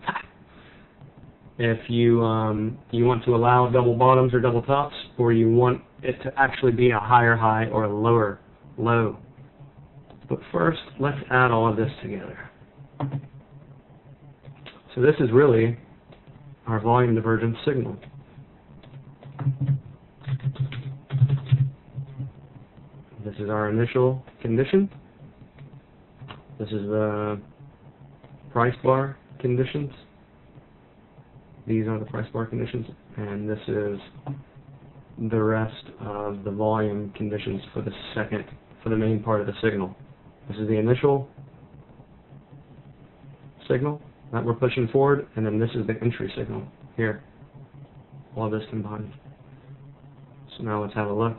If you um, you want to allow double bottoms or double tops, or you want it to actually be a higher high or a lower low. But first, let's add all of this together. So this is really our volume divergence signal. This is our initial condition. This is the price bar conditions. These are the price bar conditions, and this is the rest of the volume conditions for the second, for the main part of the signal. This is the initial signal that we're pushing forward, and then this is the entry signal here. All this combined. So now let's have a look.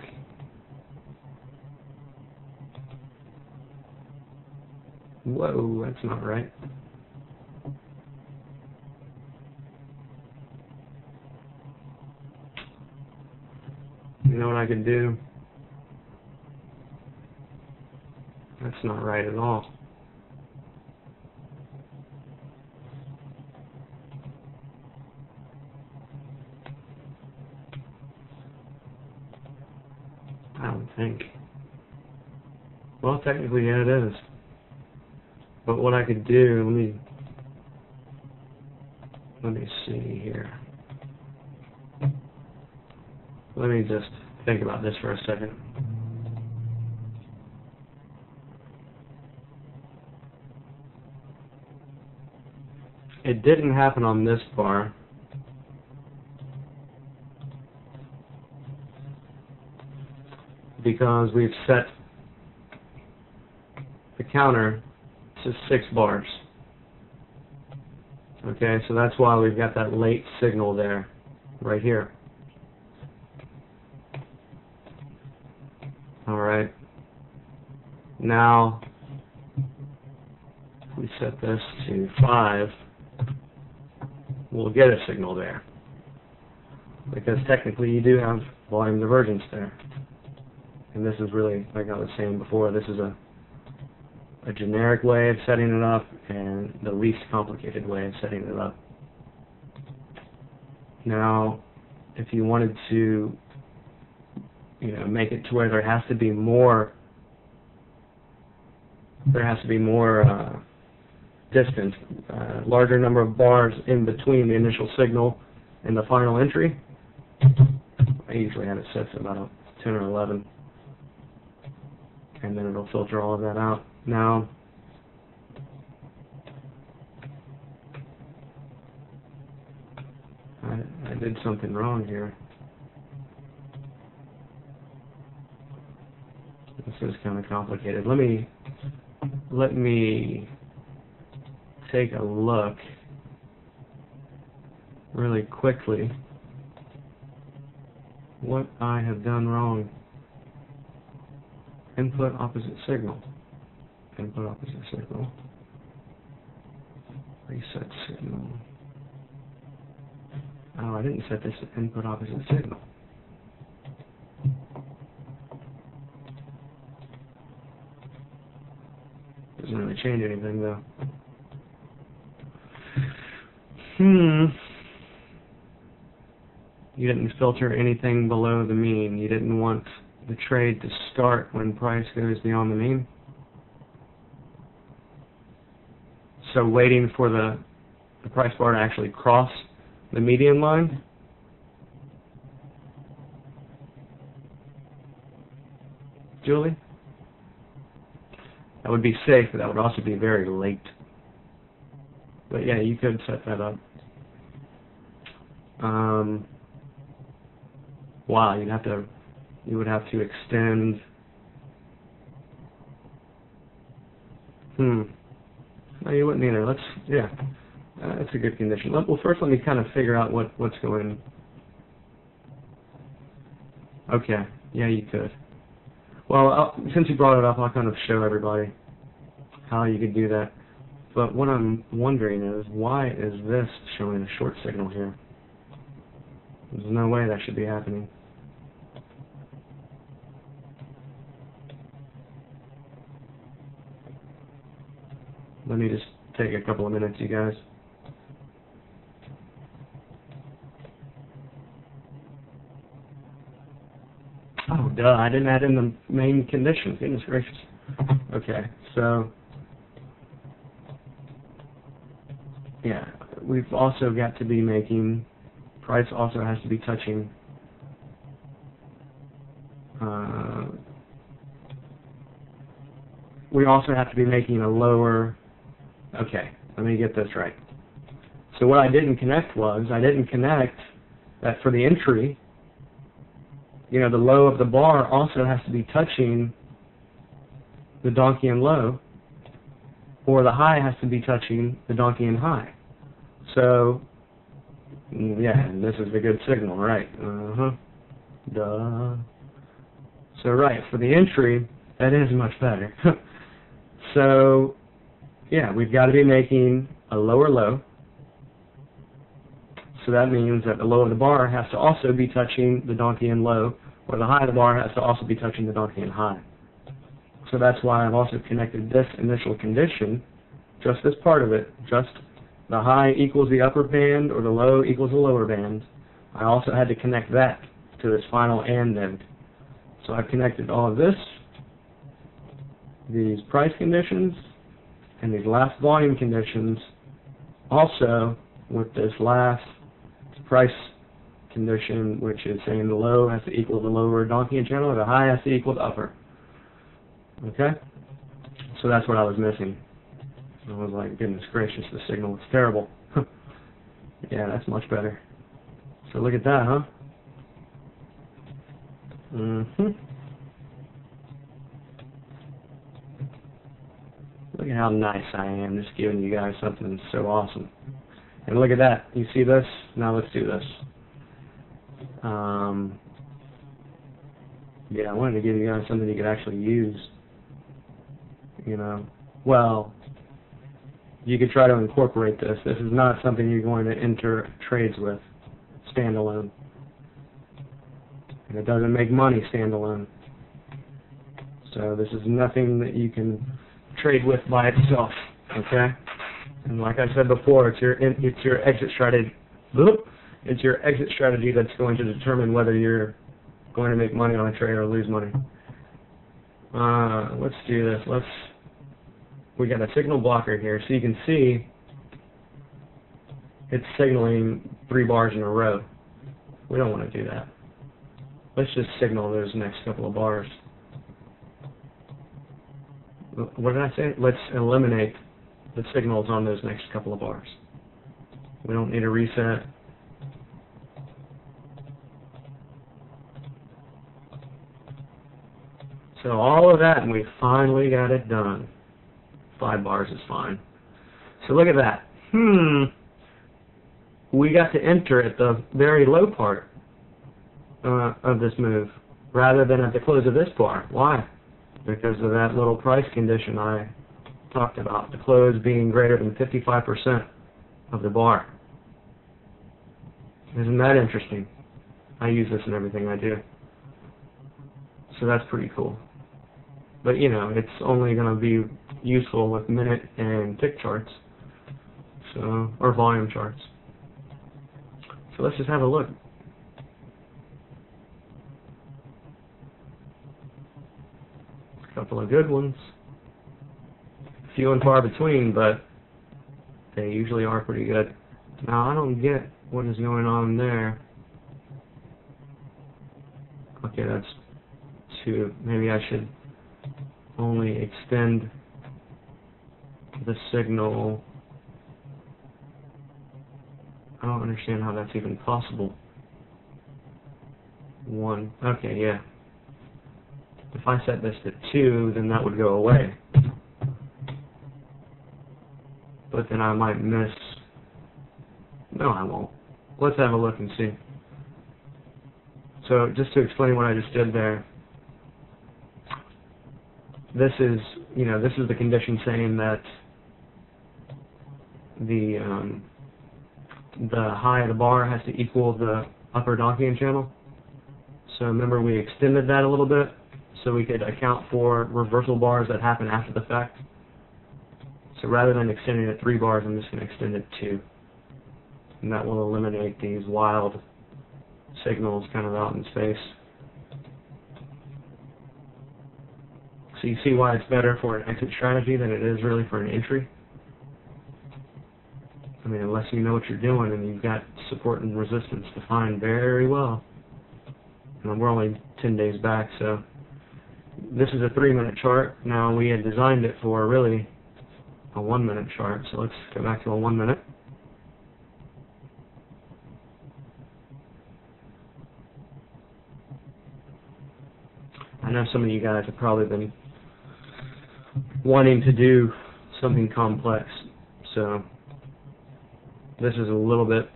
Whoa, that's not right. You know what I can do? That's not right at all. I don't think. Well, technically, yeah, it is. But what I could do, let me let me see here. Let me just think about this for a second. It didn't happen on this bar. Because we've set the counter to six bars. Okay, so that's why we've got that late signal there, right here. Alright. Now, if we set this to five, we'll get a signal there. Because technically you do have volume divergence there. And this is really, like I was saying before, this is a a generic way of setting it up and the least complicated way of setting it up. Now, if you wanted to, you know, make it to where there has to be more, there has to be more uh, distance, uh, larger number of bars in between the initial signal and the final entry. I usually have it set to about ten or eleven, and then it'll filter all of that out. Now, I, I did something wrong here. This is kind of complicated. Let me let me take a look really quickly what I have done wrong. Input opposite signal. Input opposite signal. Reset signal. Oh, I didn't set this to input opposite signal. Doesn't really change anything though. Hmm. You didn't filter anything below the mean. You didn't want the trade to start when price goes beyond the mean. So waiting for the, the price bar to actually cross the median line. Julie? That would be safe, but that would also be very late. But yeah, you could set that up. Um, wow, you'd have to, you would have to extend. Hmm. No, you wouldn't either. Let's, yeah, uh, that's a good condition. Let, well, first let me kind of figure out what, what's going on. Okay, yeah, you could. Well, I'll, since you brought it up, I'll kind of show everybody how you could do that. But what I'm wondering is, why is this showing a short signal here? There's no way that should be happening. Let me just take a couple of minutes, you guys. Oh, duh, I didn't add in the main condition. Goodness gracious. Okay, so, yeah, we've also got to be making, price also has to be touching uh, we also have to be making a lower. Okay, let me get this right. So what I didn't connect was, I didn't connect that for the entry, you know, the low of the bar also has to be touching the Donchian low, or the high has to be touching the Donchian high. So, yeah, this is the good signal, right? Uh-huh. Duh. So, right, for the entry, that is much better. So, yeah, we've got to be making a lower low. So that means that the low of the bar has to also be touching the Donchian low, or the high of the bar has to also be touching the Donchian high. So that's why I've also connected this initial condition, just this part of it, just the high equals the upper band or the low equals the lower band. I also had to connect that to this final AND node. So I've connected all of this, these price conditions, and these last volume conditions, also with this last price condition, which is saying the low has to equal the lower Donchian channel, or the high has to equal the upper. Okay? So that's what I was missing. I was like, goodness gracious, the signal was terrible. Yeah, that's much better. So look at that, huh? Mm-hmm. Look at how nice I am, just giving you guys something so awesome. And look at that. You see this? Now let's do this. Um, yeah, I wanted to give you guys something you could actually use. You know, well, you could try to incorporate this. This is not something you're going to enter trades with standalone. And it doesn't make money standalone. So this is nothing that you can trade with by itself. Okay? And like I said before, it's your it's your exit strategy. It's your exit strategy that's going to determine whether you're going to make money on a trade or lose money. Uh, let's do this. Let's. We got a signal blocker here, so you can see it's signaling three bars in a row. We don't want to do that. Let's just signal those next couple of bars. What did I say? Let's eliminate the signals on those next couple of bars. We don't need a reset. So all of that, and we finally got it done. Five bars is fine. So look at that. Hmm. We got to enter at the very low part uh, of this move, rather than at the close of this bar. Why? Because of that little price condition I talked about, the close being greater than fifty-five percent of the bar. Isn't that interesting? I use this in everything I do. So that's pretty cool. But you know, it's only going to be useful with minute and tick charts, so, or volume charts. So let's just have a look. A couple of good ones. Few and far between, but they usually are pretty good. Now I don't get what is going on there. Okay, that's two. Maybe I should only extend the signal. I don't understand how that's even possible. One. Okay, yeah. If I set this to two, then that would go away. But then I might miss. No, I won't. Let's have a look and see. So just to explain what I just did there, this is, you know, this is the condition saying that the um, the high of the bar has to equal the upper Donchian channel. So remember, we extended that a little bit so we could account for reversal bars that happen after the fact. So rather than extending it three bars, I'm just going to extend it two. And that will eliminate these wild signals kind of out in space. So you see why it's better for an exit strategy than it is really for an entry? I mean, unless you know what you're doing and you've got support and resistance defined very well. And we're only ten days back, so this is a three-minute chart. Now, we had designed it for really a one minute chart, so let's go back to a one minute. I know some of you guys have probably been wanting to do something complex, so this is a little bit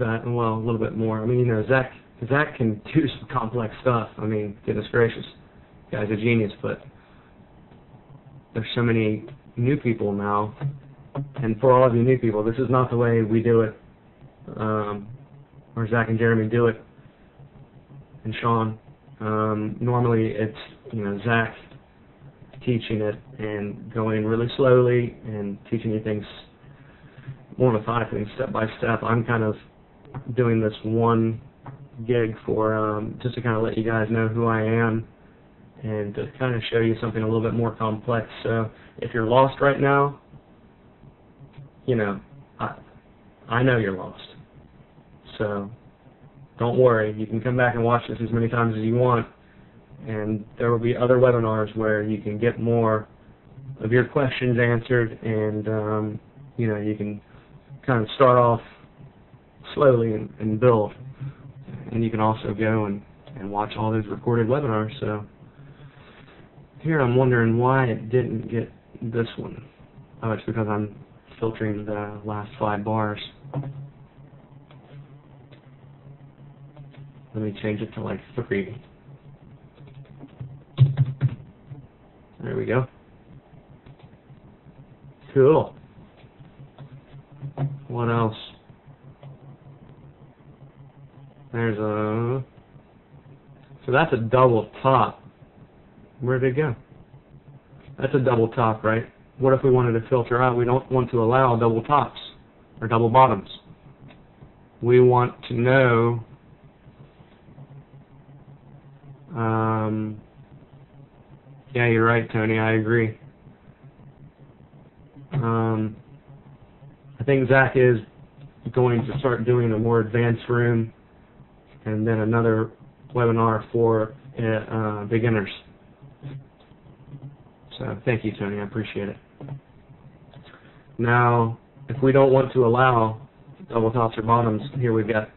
that, well, a little bit more. I mean, you know, Zach, Zach can do some complex stuff. I mean, goodness gracious, the guy's a genius, but there's so many new people now, and for all of you new people, this is not the way we do it, um, or Zach and Jeremy do it, and Sean. Um, normally it's, you know, Zach teaching it and going really slowly and teaching you things more methodically, step by step. I'm kind of doing this one gig for um, just to kind of let you guys know who I am and to kind of show you something a little bit more complex. So if you're lost right now, you know, I, I know you're lost. So don't worry, you can come back and watch this as many times as you want, and there will be other webinars where you can get more of your questions answered, and um, you know, you can kind of start off slowly and, and build, and you can also go and, and watch all those recorded webinars. So here I'm wondering why it didn't get this one. Oh, it's because I'm filtering the last five bars. Let me change it to like three. There we go. Cool. What else? There's a... So that's a double top. Where did it go? That's a double top, right? What if we wanted to filter out? We don't want to allow double tops or double bottoms. We want to know... Um, yeah, you're right, Tony. I agree. Um, I think Zach is going to start doing a more advanced room and then another webinar for uh, beginners. So thank you, Tony. I appreciate it. Now, if we don't want to allow double tops or bottoms, here we've got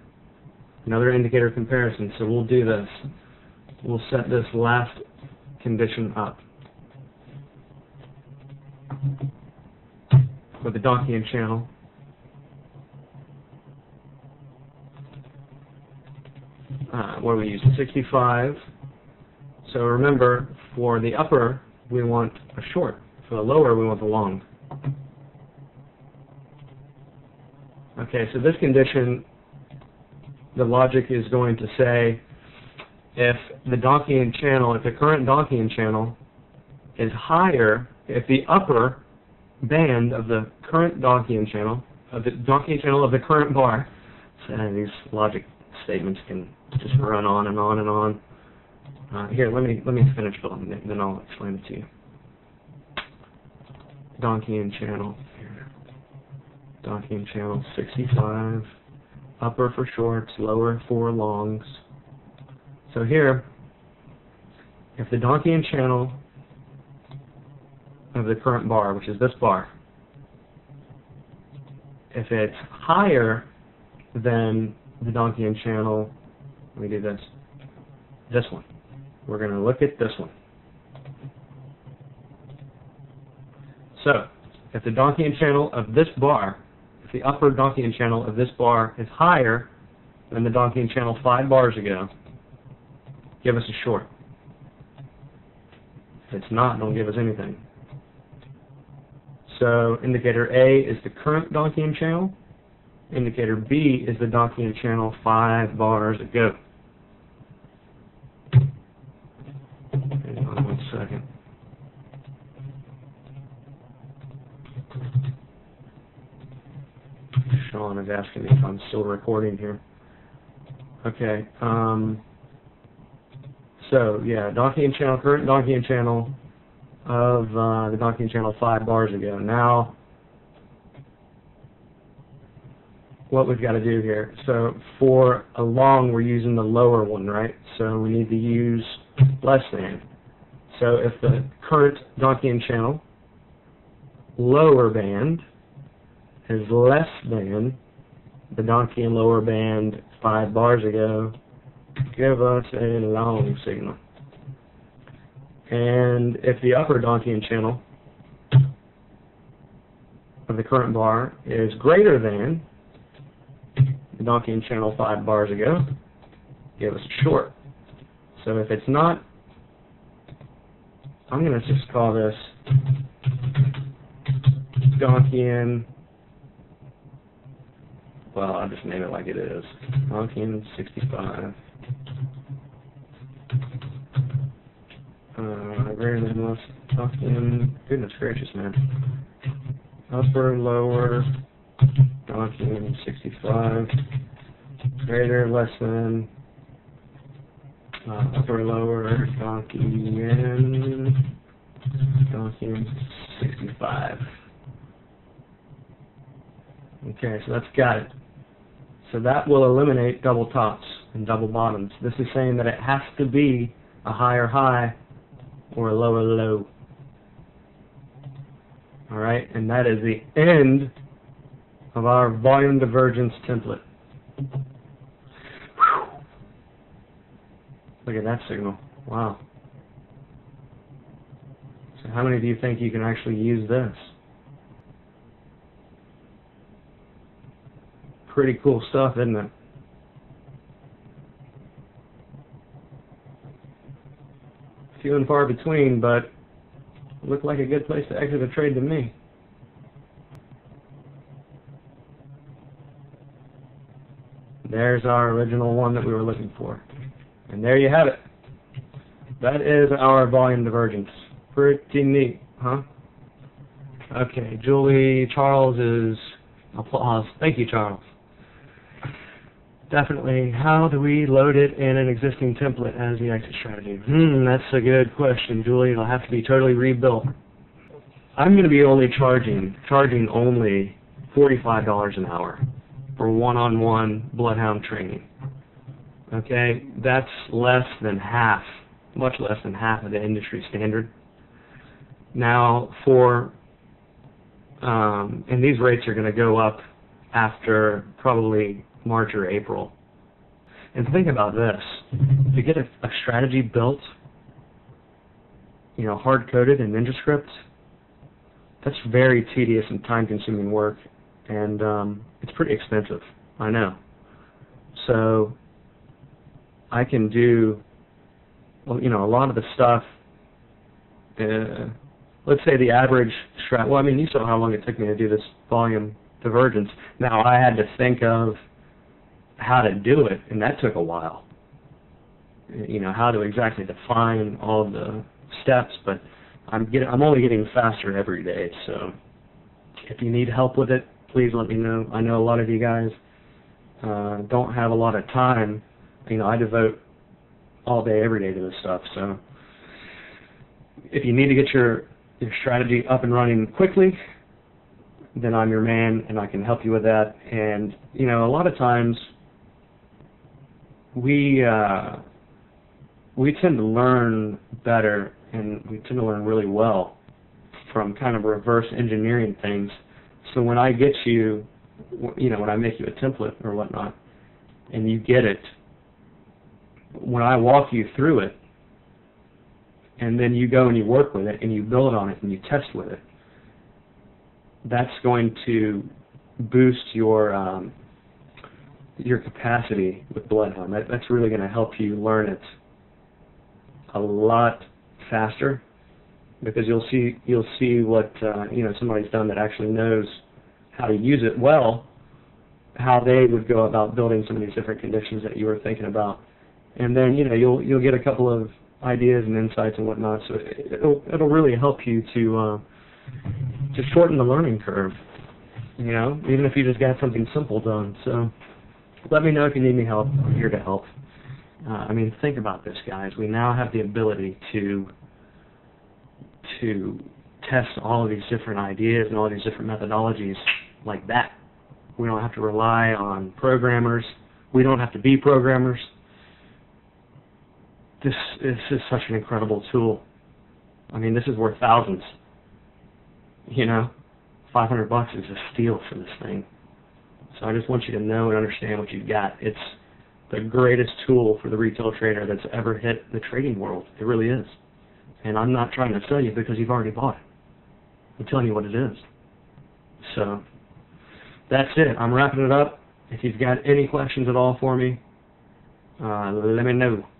another indicator comparison. So we'll do this. We'll set this last condition up for the Donchian channel. Uh, what do we use? sixty-five. So remember, for the upper, we want a short. For the lower, we want the long. Okay, so this condition, the logic is going to say, if the Donchian channel, if the current Donchian channel is higher, if the upper band of the current Donchian channel, of the Donchian channel of the current bar, so these logic statements can just run on and on and on. Uh, here, let me let me finish building it, then I'll explain it to you. Donchian channel, Donchian channel, sixty-five, upper for shorts, lower for longs. So here, if the Donchian channel of the current bar, which is this bar, if it's higher than the Donchian channel, let me do this, this one. We're going to look at this one. So, if the Donchian channel of this bar, if the upper Donchian channel of this bar is higher than the Donchian channel five bars ago, give us a short. If it's not, don't give us anything. So indicator A is the current Donchian channel. Indicator B is the Donchian channel five bars ago. Hang on one second. Sean is asking me if I'm still recording here. Okay. Um, So, yeah, Donchian channel, current Donchian channel of uh, the Donchian channel five bars ago. Now, what we've got to do here, so for a long, we're using the lower one, right? So we need to use less than. So if the current Donchian channel lower band is less than the Donchian lower band five bars ago, give us a long signal. And if the upper Donchian channel of the current bar is greater than the Donchian channel five bars ago, give us a short. So if it's not, I'm going to just call this Donchian, well, I'll just name it like it is, Donchian sixty-five. Uh, greater than most Donchian, goodness gracious, man. Upper, lower, Donchian sixty-five, greater, less than, uh, upper, lower, Donchian, Donchian sixty-five. Okay, so that's got it. So that will eliminate double tops and double bottoms. This is saying that it has to be a higher high or a lower low. All right, and that is the end of our volume divergence template. Whew. Look at that signal. Wow. So how many of you think you can actually use this? Pretty cool stuff, isn't it? Few and far between, but looked like a good place to exit a trade to me. There's our original one that we were looking for. And there you have it. That is our volume divergence. Pretty neat, huh? Okay, Julie, Charles is... applause. Thank you, Charles. Definitely. How do we load it in an existing template as the exit strategy? Hmm, that's a good question, Julie. It'll have to be totally rebuilt. I'm going to be only charging, charging only forty-five dollars an hour for one-on-one Bloodhound training. Okay, that's less than half, much less than half of the industry standard. Now, for, um, and these rates are going to go up after probably March or April. And think about this. To get a, a strategy built, you know, hard-coded in NinjaTrader, that's very tedious and time-consuming work, and um, it's pretty expensive, I know. So I can do, well, you know, a lot of the stuff, uh, let's say the average strat, well, I mean, you saw how long it took me to do this volume divergence. Now, I had to think of how to do it, and that took a while, you know, how to exactly define all the steps, but I'm getting, I'm only getting faster every day, so if you need help with it, please let me know. I know a lot of you guys uh, don't have a lot of time. You know, I devote all day, every day to this stuff, so if you need to get your, your strategy up and running quickly, then I'm your man, and I can help you with that. And, you know, a lot of times, we uh, we tend to learn better, and we tend to learn really well from kind of reverse engineering things. So when I get you, you know, when I make you a template or whatnot, and you get it, when I walk you through it, and then you go and you work with it, and you build on it, and you test with it, that's going to boost your um, your capacity with Bloodhound. That, that's really going to help you learn it a lot faster, because you'll see you'll see what uh, you know, somebody's done that actually knows how to use it well, how they would go about building some of these different conditions that you were thinking about, and then you know you'll you'll get a couple of ideas and insights and whatnot. So it, it'll it'll really help you to uh, to shorten the learning curve, you know, even if you just got something simple done. So let me know if you need any help. I'm here to help. Uh, I mean, think about this, guys. We now have the ability to to test all of these different ideas and all of these different methodologies like that. We don't have to rely on programmers. We don't have to be programmers. This, this is such an incredible tool. I mean, this is worth thousands. You know, five hundred bucks is a steal for this thing. So I just want you to know and understand what you've got. It's the greatest tool for the retail trader that's ever hit the trading world. It really is. And I'm not trying to sell you because you've already bought it. I'm telling you what it is. So that's it. I'm wrapping it up. If you've got any questions at all for me, uh, let me know.